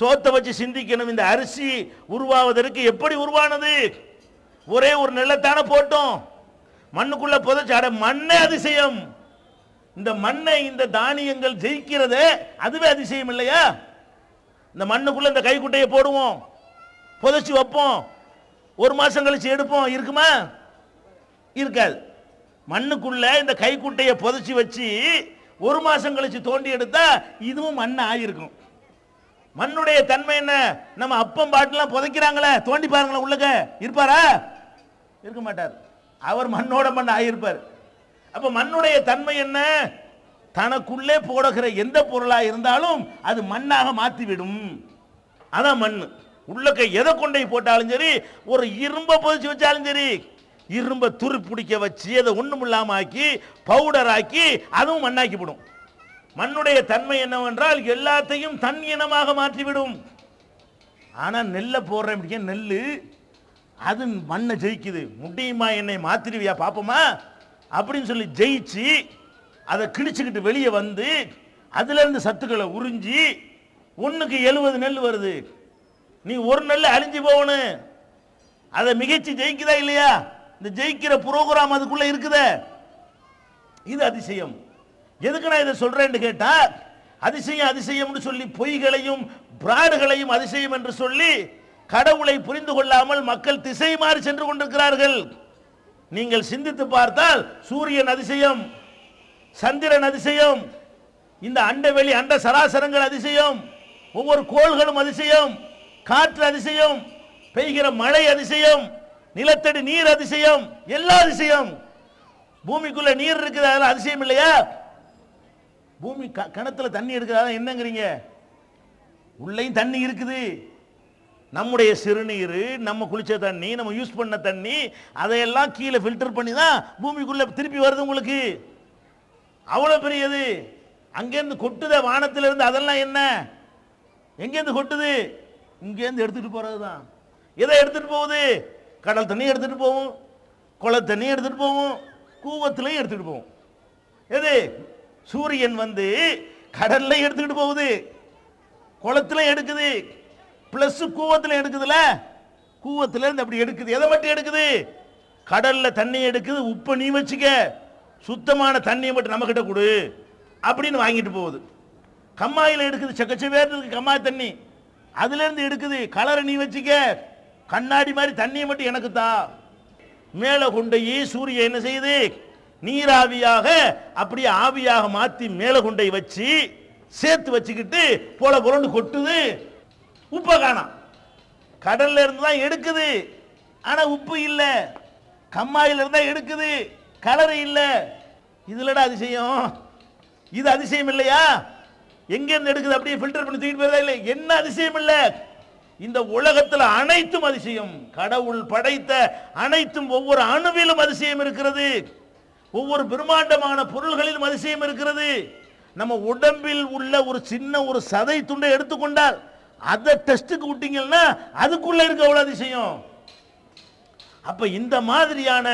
சோத்தை வச்சு சிந்திக்கணும். இந்த அரிசி உருவாவதற்கு எப்படி உருவானது? ஒரே ஒரு நிலத்தான போட்டோம், மண்ணுக்குள்ள புதைச்சாட மண்ணே அதிசயம். இந்த மண்ணை இந்த தானியங்கள் ஜெயிக்கிறதே அதுவே அதிசயம் இல்லையா? இந்த மண்ணுக்குள்ள இந்த கைக்குட்டையை போடுவோம், புதைச்சு வைப்போம், ஒரு மாசம் கழிச்சு எடுப்போம், இருக்குமா? இருக்காது. மண்ணுக்குள்ள இந்த கைக்குட்டையை புதைச்சு வச்சு ஒரு மாசம் கழிச்சு தோண்டி எடுத்தா இதுவும் மண் ஆயிருக்கும். மண்ணுடைய தன்மை என்ன? நம்ம அப்பம் பாட்டெல்லாம் புதைக்கிறாங்களே, தோண்டி பாருங்களேன், உள்ளக இருப்பாரா? இருக்க மாட்டார். அவர் மண்ணோட மண் ஆகியிருப்பார். அப்ப மண்ணுடைய தன்மை என்ன? தனக்குள்ளே போடுகிற எந்த பொருளா இருந்தாலும் அது மண்ணாக மாற்றிவிடும். அதான் மண். உள்ளக்க எதை கொண்டே போட்டாலும் சரி, ஒரு இரும்ப புதைச்சி வச்சாலும் சரி, இரும்ப துரு பிடிக்க வச்சு அதை ஒண்ணும் இல்லாம ஆக்கி பவுடர் ஆக்கி அதுவும் மண்ணாக்கி போடும். மண்ணுடைய தன்மை என்னவென்றால் எல்லாத்தையும் தன் இனமாக மாற்றிவிடும். ஆனால் நெல்லை போடுறேன் அப்படியே நெல், அது மண்ணை ஜெயிக்குது. முடியுமா, என்னை மாத்திருவியா பார்ப்போமா அப்படின்னு சொல்லி ஜெயிச்சு அதை கிழிச்சுக்கிட்டு வெளியே வந்து அதுலேருந்து சத்துக்களை உறிஞ்சி ஒன்றுக்கு எழுபது நெல் வருது. நீ ஒரு நெல் அழிஞ்சு போகணும். அதை மிகச்சி ஜெயிக்குதா இல்லையா? இந்த ஜெயிக்கிற புரோகிராம் அதுக்குள்ளே இருக்குதே. இது அதிசயம். எதுக்கு நான் இதை சொல்றேன்னு கேட்டா, அதிசயம் அதிசயம் சொல்லி பொய்களையும் பிராடுகளையும் அதிசயம் என்று சொல்லி கடவுளை புரிந்து கொள்ளாமல் மக்கள் திசை மாறி சென்று கொண்டிருக்கிறார்கள். நீங்கள் சிந்தித்து பார்த்தால் சூரியன் அதிசயம், சந்திரன் அதிசயம், இந்த அண்டவெளி அண்ட சராசரங்கள் அதிசயம், ஒவ்வொரு கோள்களும் அதிசயம், காற்று அதிசயம், பெய்கிற மழை அதிசயம், நிலத்தடி நீர் அதிசயம், எல்லா அதிசயம். பூமிக்குள்ள நீர் இருக்குது, அதெல்லாம் அதிசயம் இல்லையா? பூமி கிணத்துல தண்ணி எடுக்கிறதா என்னங்கிறீங்க? உள்ளேயும் தண்ணி இருக்குது. நம்முடைய சிறுநீர், நம்ம குளிச்ச தண்ணி, நம்ம யூஸ் பண்ண தண்ணி, அதையெல்லாம் கீழே ஃபில்டர் பண்ணி தான் பூமிக்குள்ளே திருப்பி வருது. உங்களுக்கு அவ்வளோ பெரியது. அங்கேருந்து கொட்டுத வானத்திலிருந்து, அதெல்லாம் என்ன? எங்கேருந்து கொட்டுது? இங்கேருந்து எடுத்துகிட்டு போகிறது தான். எதை எடுத்துகிட்டு போகுது? கடல் தண்ணி எடுத்துகிட்டு போவோம், குளம் தண்ணி எடுத்துகிட்டு போவோம், கூவத்துலையும் எடுத்துகிட்டு போவோம். எது? சூரியன் வந்து கடல்லையும் எடுத்துக்கிட்டு போகுது, குளத்தில் எடுக்குது, பிளஸ் கூவத்தில் எடுக்குதுல, கூவத்துல இருந்து அப்படி எடுக்குது. எதை மட்டும் எடுக்குது? கடல்ல தண்ணி எடுக்குது. உப்பு நீ வச்சுக்க, சுத்தமான தண்ணியை மட்டும் நம்ம கிட்ட கொடு அப்படின்னு வாங்கிட்டு போகுது. கம்மாயில் எடுக்குது, செக்கச்சவேர்னு இருக்கு கம்மாய் தண்ணி, அதுல இருந்து எடுக்குது. கலரை நீ வச்சுக்க, கண்ணாடி மாதிரி தண்ணியை மட்டும் எனக்கு தான். மேலே கொண்டையே சூரியன் என்ன செய்யுது? நீராவியாக அப்படியே ஆவியாக மாற்றி மேலே கொண்டை வச்சு சேர்த்து வச்சுக்கிட்டு போல போலன்னு கொட்டுது. உப்பை காணா, கடல்ல இருந்து தான் எடுக்குது, ஆனா உப்பு இல்லை. கம்மாயில இருந்தா எடுக்குது, கலர் இல்லை. இதுலடா அதிசயம்? இது அதிசயம் இல்லையா? எங்க இருந்து எடுக்குது? அப்படியே ஃபில்டர் பண்ணி தூக்கிட்டு போறதா? இல்லை, என்ன அதிசயம் இல்லை? இந்த உலகத்தில் அனைத்தும் அதிசயம். கடவுள் படைத்த அனைத்தும், ஒவ்வொரு அணுவிலும் அதிசயம் இருக்கிறது, ஒவ்வொரு பிரம்மாண்டமான பொருள்களிலும் அதிசயம் இருக்கிறது. நம்ம உடம்பில் உள்ள ஒரு சின்ன ஒரு சதை துண்டை எடுத்துக்கொண்டால் அதை டெஸ்ட்டுக்கு விட்டீங்கன்னா அதுக்குள்ள இருக்க அவ்வளோ அதிசயம். அப்ப இந்த மாதிரியான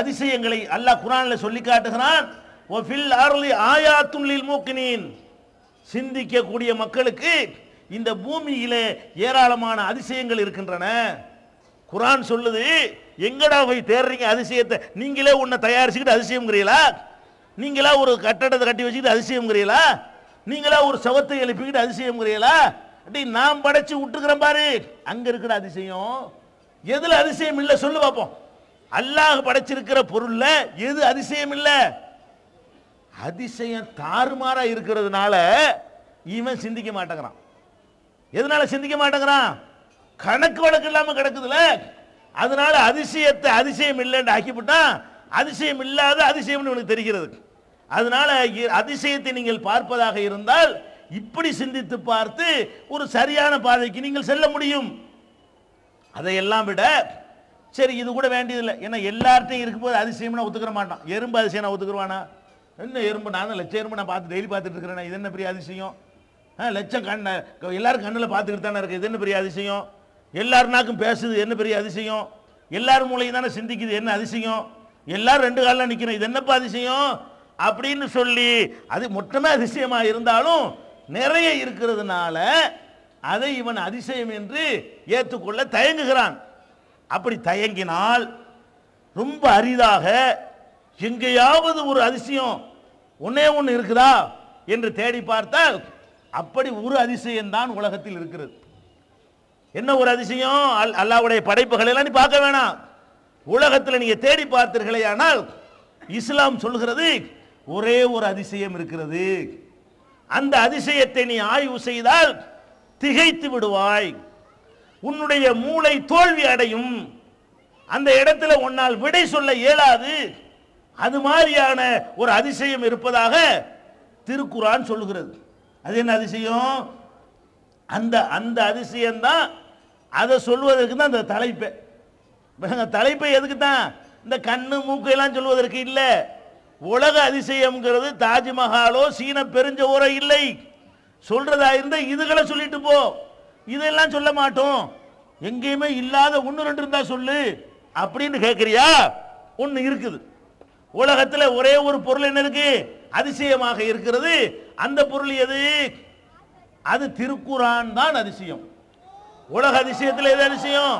அதிசயங்களை அல்லாஹ் குர்ஆன்ல சொல்லி காட்டுகிறான். வஃபில் அர்லி ஆயாத்துன் லில் முக்மினீன், சிந்திக்கக்கூடிய மக்களுக்கு இந்த பூமியிலே ஏராளமான அதிசயங்கள் இருக்கின்றன. குர்ஆன் சொல்லுது, எங்கடா போய் தேடுறீங்க அதிசயத்தை? நீங்களே உன்னை தயாரிச்சுக்கிட்டு அதிசயம்ங்கிறீங்களா? நீங்களா ஒரு கட்டடத்தை கட்டி வச்சுக்கிட்டு அதிசயம்ங்கிறீங்களா? நீங்களா ஒரு சவத்தை எழுப்பிக்கிட்டு அதிசயம்ங்கிறீங்களா? அப்படி நாம் படைச்சு விட்டுக்கிறோம் பாரு, அங்க இருக்கிற அதிசயம். எதுல அதிசயம் இல்லை சொல்லு பார்ப்போம்? அல்லாஹ் படைச்சிருக்கிற பொருள்ல எது அதிசயம் இல்லை? அதிசயம் தாறுமாறா இருக்கிறதுனால இவன் சிந்திக்க மாட்டேங்கிறான். எதனால சிந்திக்க மாட்டேங்கிறான்? கணக்கு வழக்கு இல்லாம கிடக்குதுல, அதனால அதிசயத்தை அதிசயம் இல்லைன்னு ஆக்கிவிட்டான். அதிசயம் இல்லாத அதிசயம் உனக்கு தெரிகிறது. அதனால அதிசயத்தை நீங்கள் பார்ப்பதாக இருந்தால் இப்படி சிந்தித்து பார்த்து ஒரு சரியான பாதைக்கு நீங்கள் செல்ல முடியும். அதையெல்லாம் விட சரி, இது கூட வேண்டியதில்லை. ஏன்னா எல்லார்ட்டையும் இருக்கும்போது அதிசயம்னா ஒத்துக்கிற மாட்டான். எறும்பு அதிசயம் நான் ஒத்துக்குருவானா? என்ன எறும்பு? நான் லட்சம் எறும்பு நான் பார்த்து டெய்லி பார்த்துட்டு இருக்கிறேன், இது என்ன பெரிய அதிசயம்? லட்சம் கண்ண எல்லாரும் கண்ணில் பார்த்துக்கிட்டு தானே இருக்குது, இது என்ன பெரிய அதிசயம்? எல்லாருனாக்கும் பேசுது, என்ன பெரிய அதிசயம்? எல்லாரும் மூலையும் தானே சிந்திக்குது, என்ன அதிசயம்? எல்லாரும் ரெண்டு காலில் நிற்கிறோம், இது என்னப்பா அதிசயம் அப்படின்னு சொல்லி அது மொத்தமே அதிசயமாக இருந்தாலும் நிறைய இருக்கிறதுனால அதை இவன் அதிசயம் என்று ஏற்றுக்கொள்ள தயங்குகிறான். அப்படி தயங்கினால் ரொம்ப அரிதாக எங்கேயாவது ஒரு அதிசயம் ஒன்னே ஒன்று இருக்குதா என்று தேடி பார்த்தால் அப்படி ஒரு அதிசயம்தான் உலகத்தில் இருக்கிறது. என்ன ஒரு அதிசயம்? அல் அல்லாவுடைய படைப்புகள் எல்லாம் நீ பார்க்க வேணாம். உலகத்தில் நீங்கள் தேடி பார்த்தீர்களே, ஆனால் இஸ்லாம் சொல்கிறது ஒரே ஒரு அதிசயம் இருக்கிறது. அந்த அதிசயத்தை நீ ஆய்வு செய்தால் திகைத்து விடுவாய், உன்னுடைய மூளை தோல்வி அடையும், அந்த இடத்துல உன்னால் விடை சொல்ல இயலாது. அது மாதிரியான ஒரு அதிசயம் இருப்பதாக திருக்குர்ஆன் சொல்லுகிறது. அது என்ன அதிசயம்? அந்த அந்த அதிசயம்தான். அதை சொல்வதற்கு தான் அந்த தலைப்பை தலைப்பை எதுக்கு தான்? இந்த கண்ணு மூக்கு எல்லாம் சொல்வதற்கு இல்லை. உலக அதிசயம்ங்கிறது தாஜ்மஹாலோ சீன பெருஞ்சோரோ இல்லை. சொல்றதா இருந்தா இதுகளை சொல்லிட்டு போ, இதெல்லாம் சொல்ல மாட்டோம். எங்கேயுமே இல்லாத ஒன்று ரெண்டு இருந்தா சொல்லு அப்படின்னு கேட்குறியா? ஒன்று இருக்குது. உலகத்தில் ஒரே ஒரு பொருள் என்ன இருக்கு? அதிசயமாக இருக்கிறது. அந்த பொருள் எது? அது திருக்குர்ஆன் தான் அதிசயம். உலக அதிசயத்தில் எது அதிசயம்?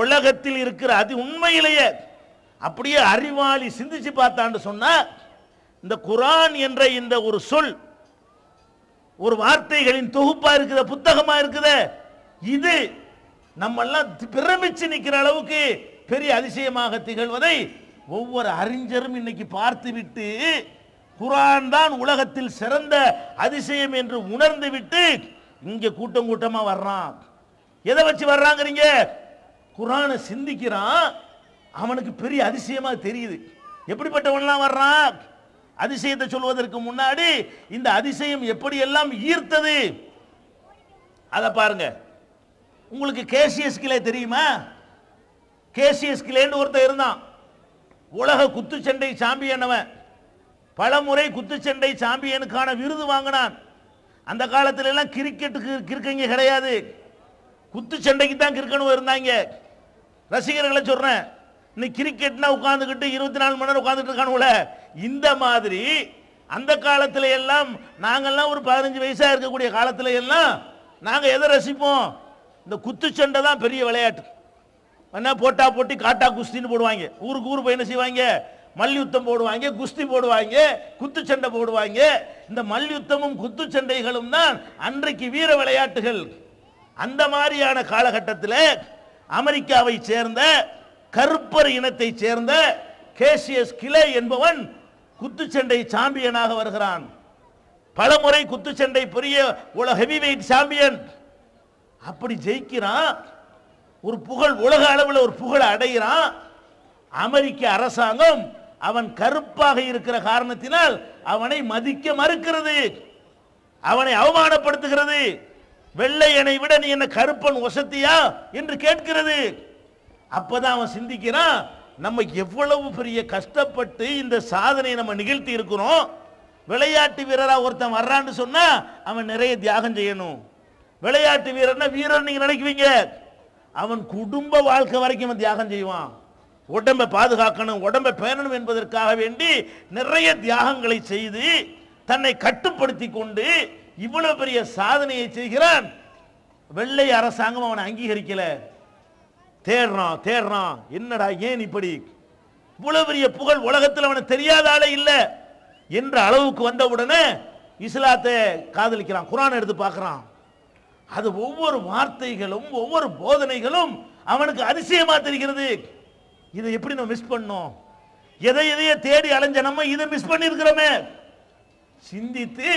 உலகத்தில் இருக்கிற அது உண்மையிலேயே அப்படியே அறிவாளி சிந்திச்சு பார்த்தான்னு சொன்னா இந்த குர்ஆன் என்ற இந்த ஒரு சொல் ஒரு வார்த்தைகளின் தொகுப்பா இருக்குத, புத்தகமா இருக்குத, இது நம்ம எல்லாம் பிரமிச்சு நிற்கிற அளவுக்கு பெரிய அதிசயமாக திகழ்வதை ஒவ்வொரு அறிஞரும் இன்னைக்கு பார்த்து விட்டு குர்ஆன் தான் உலகத்தில் சிறந்த அதிசயம் என்று உணர்ந்து விட்டு இங்க கூட்டம் கூட்டமா வர்றான். எதை வச்சு வர்றாங்கறீங்க? குர்ஆனை சிந்திக்கிறான், அவனுக்கு பெரிய அதிசயமா தெரியுது. எப்படிப்பட்டவன்லாம் வர்றான்? அதிசயத்தை சொல்வதற்கு முன்னாடி இந்த அதிசயம் எப்படி எல்லாம் ஈர்த்தது அத பாருங்க. உங்களுக்கு கேசியஸ் கிளே தெரியுமா? கேசியஸ் கிளேன்னு ஒருத்தர் இருந்தான். உலக குத்துச்சண்டை சாம்பியன் அவன். பலமுறை குத்துச்சண்டை சாம்பியனுக்கான விருது வாங்கினான். அந்த காலத்துல எல்லாம் கிரிக்கெட்டுக்கு கிரிக்கங்க கிடையாது, குத்துச்சண்டைக்கு தான் கிரிக்கணும் இருந்தாங்க. ரசிகர்களை சொல்றேன், இன்னைக்கு கிரிக்கெட்னா உட்காந்துக்கிட்டு இருபத்தி நாலு மணி நேரம் உட்காந்துட்டு இருக்கானுல. இந்த மாதிரி அந்த காலத்துல எல்லாம் நாங்கெல்லாம் ஒரு பதினஞ்சு வயசா இருக்கக்கூடிய காலத்துல எல்லாம் நாங்க எதை ரசிப்போம்? இந்த குத்துச்சண்டை தான் பெரிய விளையாட்டு. என்ன போட்டா போட்டி, காட்டா குஸ்தின்னு போடுவாங்க. ஊருக்கு ஊர் போய் என்ன செய்வாங்க? மல்யுத்தம் போடுவாங்க, குஸ்தி போடுவாங்க, குத்துச்சண்டை போடுவாங்க. இந்த மல்யுத்தமும் குத்துச்சண்டைகளும் தான் அன்றைக்கு வீர விளையாட்டுகள். அந்த மாதிரியான காலகட்டத்தில் அமெரிக்காவை சேர்ந்த கருப்பர் இனத்தை சேர்ந்த கேசியஸ் கிளே என்பவன் குத்துச்சண்டை சாம்பியனாக வருகிறான். பலமுறை குத்துச்சண்டை பெரிய உலக ஹெவிவெயிட் சாம்பியன். அப்படி ஜெயிக்கிறான், ஒரு புகழ், உலக அளவில் ஒரு புகழ் அடைகிறான். அமெரிக்க அரசாங்கம் அவன் கருப்பாக இருக்கிற காரணத்தினால் அவனை மதிக்க மறுக்கிறது, அவனை அவமானப்படுத்துகிறது. வெள்ளையனை விட நீ என்ன கருப்பன் ஒசத்தியா என்று கேட்கிறது. அப்பதான் அவன் சிந்திக்கிறான், நம்ம எவ்வளவு பெரிய கஷ்டப்பட்டு இந்த சாதனை நம்ம நிகழ்த்தி இருக்கிறோம். விளையாட்டு வீரரா ஒருத்தன் வர்றான்னு சொன்னா அவன் நிறைய தியாகம் செய்யணும். விளையாட்டு வீரர்னா வீரர் நீங்க நினைக்குவீங்க, அவன் குடும்ப வாழ்க்கை வரைக்கும் அவன் தியாகம் செய்வான். உடம்பை பாதுகாக்கணும், உடம்பை பேணணும் என்பதற்காக வேண்டி நிறைய தியாகங்களை செய்து தன்னை கட்டுப்படுத்தி கொண்டு இவ்வளவு பெரிய சாதனையை செய்கிறான். வெள்ளை அரசாங்கம் அவனை அங்கீகரிக்கல. தேடுறான் தேடுறான் என்னடா ஏன் இப்படி, இவ்வளவு பெரிய புகழ், உலகத்தில் அவனை தெரியாத ஆளே இல்லை என்ற அளவுக்கு வந்தவுடனே இஸ்லாத்தை காதலிக்கிறான். குர்ஆன் எடுத்து பார்க்கிறான், அது ஒவ்வொரு வார்த்தைகளும் ஒவ்வொரு போதனைகளும் அவனுக்கு அதிசயமா தெரிகிறது. இதை எப்படி நம்ம மிஸ் பண்ணோம்? எதை எதையே தேடி அலைஞ்ச நம்ம இதை மிஸ் பண்ணிருக்கிறோமே. சிந்தித்து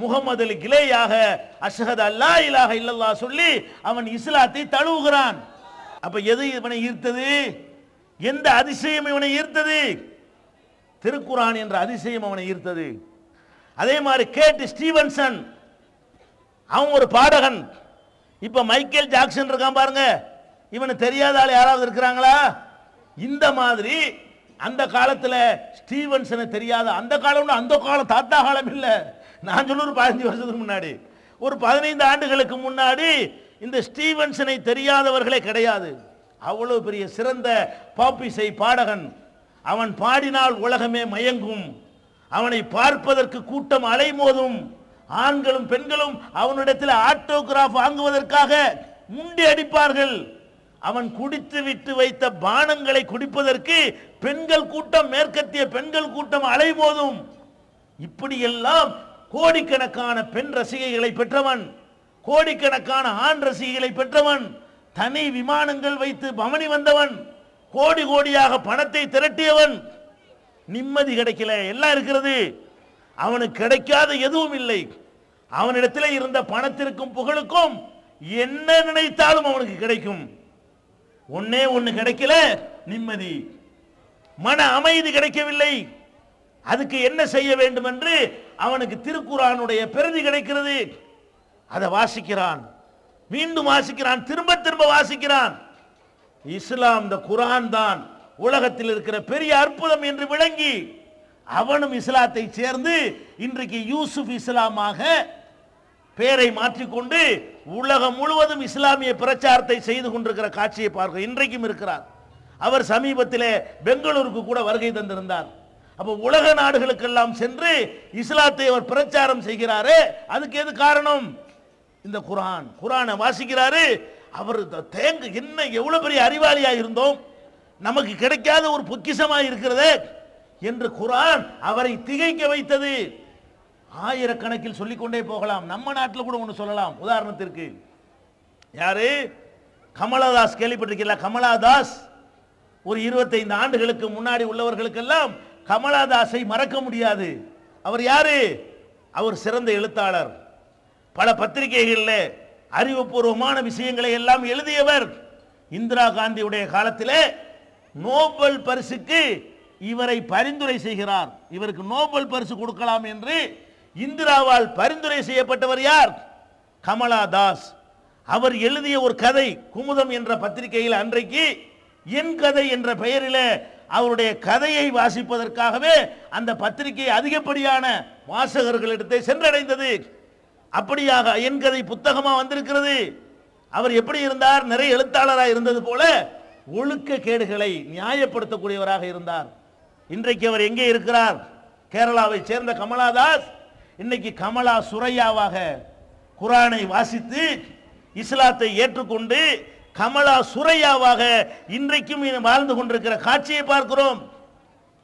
முகமது அலி கிளேயாக அஷ்ஹது அல்லா இலாஹ இல்லல்லாஹ் சொல்லி அவன் இஸ்லாத்தை தழுவுகிறான். அப்ப எது இவனை ஈர்த்தது? எந்த அதிசயம் இவனை ஈர்த்தது? திருக்குரான் என்ற அதிசயம் அவனை ஈர்த்தது. அதே மாதிரி கேட் ஸ்டீவன்சன், அவன் ஒரு பாடகன். இப்ப மைக்கேல் ஜாக்சன் இருக்கான் பாருங்க, இவனை தெரியாத ஆள் யாராவது இருக்கிறாங்களா? இந்த மாதிரி அந்த காலத்தில் ஸ்டீவன்சனை தெரியாத, அந்த காலம்னா அந்த காலம் தாத்தா காலம் இல்லை, நான் சொல்ல ஒரு பதினஞ்சு வருஷத்துக்கு முன்னாடி, ஒரு பதினைந்து ஆண்டுகளுக்கு முன்னாடி இந்த ஸ்டீவன்சனை தெரியாதவர்களே கிடையாது. அவ்வளவு பெரிய சிறந்த பாப்பிசை பாடகன். அவன் பாடினால் உலகமே மயங்கும், அவனை பார்ப்பதற்கு கூட்டம் அலைமோதும், ஆண்களும் பெண்களும் அவனிடத்தில் ஆட்டோகிராஃப் வாங்குவதற்காக முண்டி அடிப்பார்கள். அவன் குடித்து விட்டு வைத்த பானங்களை குடிப்பதற்கு பெண்கள் கூட்டம், மேற்கத்திய பெண்கள் கூட்டம் அலைமோதும். இப்படியெல்லாம் கோடிக்கணக்கான பெண் ரசிகைகளை பெற்றவன், கோடிக்கணக்கான ஆண் ரசிகைகளை பெற்றவன், தனி விமானங்கள் வைத்து பவனி வந்தவன், கோடி கோடியாக பணத்தை திரட்டியவன். நிம்மதி கிடைக்கல, எல்லாம் இருக்கிறது, அவனுக்கு கிடைக்காத எதுவும் இல்லை. அவனிடத்தில் இருந்த பணத்திற்கும் புகழுக்கும் என்ன நினைத்தாலும் அவனுக்கு கிடைக்கும். ஒன்னே ஒன்னு கிடைக்கல, நிம்மதி, மன அமைதி கிடைக்கவில்லை. அதுக்கு என்ன செய்ய வேண்டும் என்று அவனுக்கு திருக்குரானுடைய பிரதி கிடைக்கிறது. அதை வாசிக்கிறான், மீண்டும் வாசிக்கிறான், திரும்ப திரும்ப வாசிக்கிறான். இஸ்லாம், இந்த குர்ஆன் தான் உலகத்தில் இருக்கிற பெரிய அற்புதம் என்று விளங்கி அவனும் இஸ்லாத்தை சேர்ந்து இன்றைக்கு யூசுப் இஸ்லாமாக பெயரை மாற்றிக்கொண்டு உலகம் முழுவதும் இஸ்லாமிய பிரச்சாரத்தை செய்து கொண்டிருக்கிற காட்சியை பார்க்க இன்றைக்கும் இருக்கிறார். அவர் சமீபத்திலே பெங்களூருக்கு கூட வருகை தந்திருந்தார். அப்போ உலக நாடுகளுக்கெல்லாம் சென்று இஸ்லாத்தை அவர் பிரச்சாரம் செய்கிறாரே, அதுக்கு எது காரணம்? இந்த குர்ஆன். குர்ஆனை வாசிக்கிறாரு அவர். தேங்கு என்ன எவ்வளவு பெரிய அறிவாளியாக இருந்தோம், நமக்கு கிடைக்காத ஒரு பொக்கிஷமாக இருக்கிறதே என்று குர்ஆன் அவரை திகைக்க வைத்தது. ஆயிரக்கணக்கில் சொல்லிக்கொண்டே போகலாம். நம்ம நாட்டில் கூட ஒன்று சொல்லலாம். உதாரணத்திற்கு யாரு கமலாதாஸ் கேள்விப்பட்டிருக்கீங்களா? கமலாதாஸ் ஒரு இருபத்தைந்து ஆண்டுகளுக்கு முன்னாடி உள்ளவர்களுக்கெல்லாம் கமலாதாஸை மறக்க முடியாது. அவர் யாரு? அவர் சிறந்த எழுத்தாளர், பல பத்திரிகைகளில் அறிவுபூர்வமான விஷயங்களை எல்லாம் எழுதியவர். இந்திரா காந்தியுடைய காலத்திலே நோபல் பரிசுக்கு இவரை பரிந்துரை செய்கிறார். இவருக்கு நோபல் பரிசு கொடுக்கலாம் என்று இந்திராவால் பரிந்துரை செய்யப்பட்டவர் யார்? கமலா தாஸ். அவர் எழுதிய ஒரு கதை குமுதம் என்ற பத்திரிகையில் அன்றைக்கு என் கதை என்ற பெயரில் அவருடைய கதையை வாசிப்பதற்காகவே அந்த பத்திரிகை அதிகப்படியான வாசகர்களிடத்தை சென்றடைந்தது. அப்படியாக என் கதை புத்தகமா வந்திருக்கிறது. அவர் எப்படி இருந்தார்? நிறைய எழுத்தாளராக இருந்தது போல ஒழுக்க கேடுகளை நியாயப்படுத்தக்கூடியவராக இருந்தார். இன்றைக்கு அவர் எங்கே இருக்கிறார்? கேரளாவை சேர்ந்த கமலாதாஸ் இன்னைக்கு கமலா சுரையாவாக குரானை வாசித்து இஸ்லாத்தை ஏற்றுக்கொண்டு கமலா சுரையாவாக இன்றைக்கும் வாழ்ந்து கொண்டிருக்கிற காட்சியை பார்க்கிறோம்.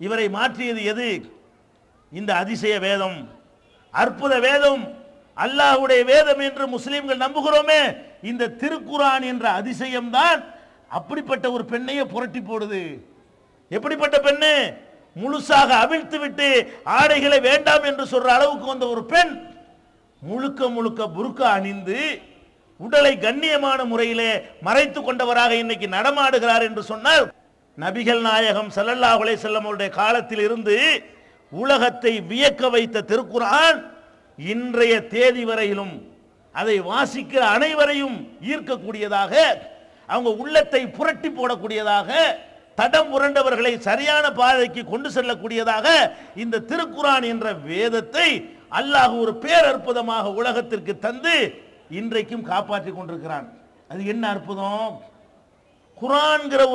இவரை மாற்றியது எது? இந்த அதிசய வேதம், அற்புத வேதம், அல்லாஹ்வுடைய வேதம் என்று முஸ்லிம்கள் நம்புகிறோமே, இந்த திருக்குரான் என்ற அதிசயம்தான் அப்படிப்பட்ட ஒரு பெண்ணையே புரட்டி போடுது. எப்படிப்பட்ட பெண்ணு? முழுசாக அவிழ்த்து விட்டு ஆடைகளை வேண்டாம் என்று சொல்ற அளவுக்கு வந்த ஒரு பெண் முழுக்க முழுக்க புர்கா அணிந்து உடலை கண்ணியமான முறையிலே மறைத்து கொண்டவராக இன்னைக்கு நடமாடுகிறார் என்று சொன்னால், நபிகள் நாயகம் ஸல்லல்லாஹு அலைஹி வஸல்லம் அவருடைய காலத்தில் இருந்து உலகத்தை வியக்க வைத்த திருக்குர்ஆன் இன்றைய தேதி வரையிலும் அதை வாசிக்கிற அனைவரையும் ஈர்க்கக்கூடியதாக, அவங்க உள்ளத்தை புரட்டி போடக்கூடியதாக, தடம் புரண்டவர்களை சரியான பாதைக்கு கொண்டு செல்லக்கூடியதாக இந்த திருக்குர்ஆன் என்ற வேதத்தை அல்லாஹ் ஒரு பேரற்புதமாக உலகத்திற்கு தந்து இன்றைக்கும் காப்பாற்றி கொண்டிருக்கிறான். அது என்ன அற்புதம்? குர்ஆன்ங்கிற ஒரு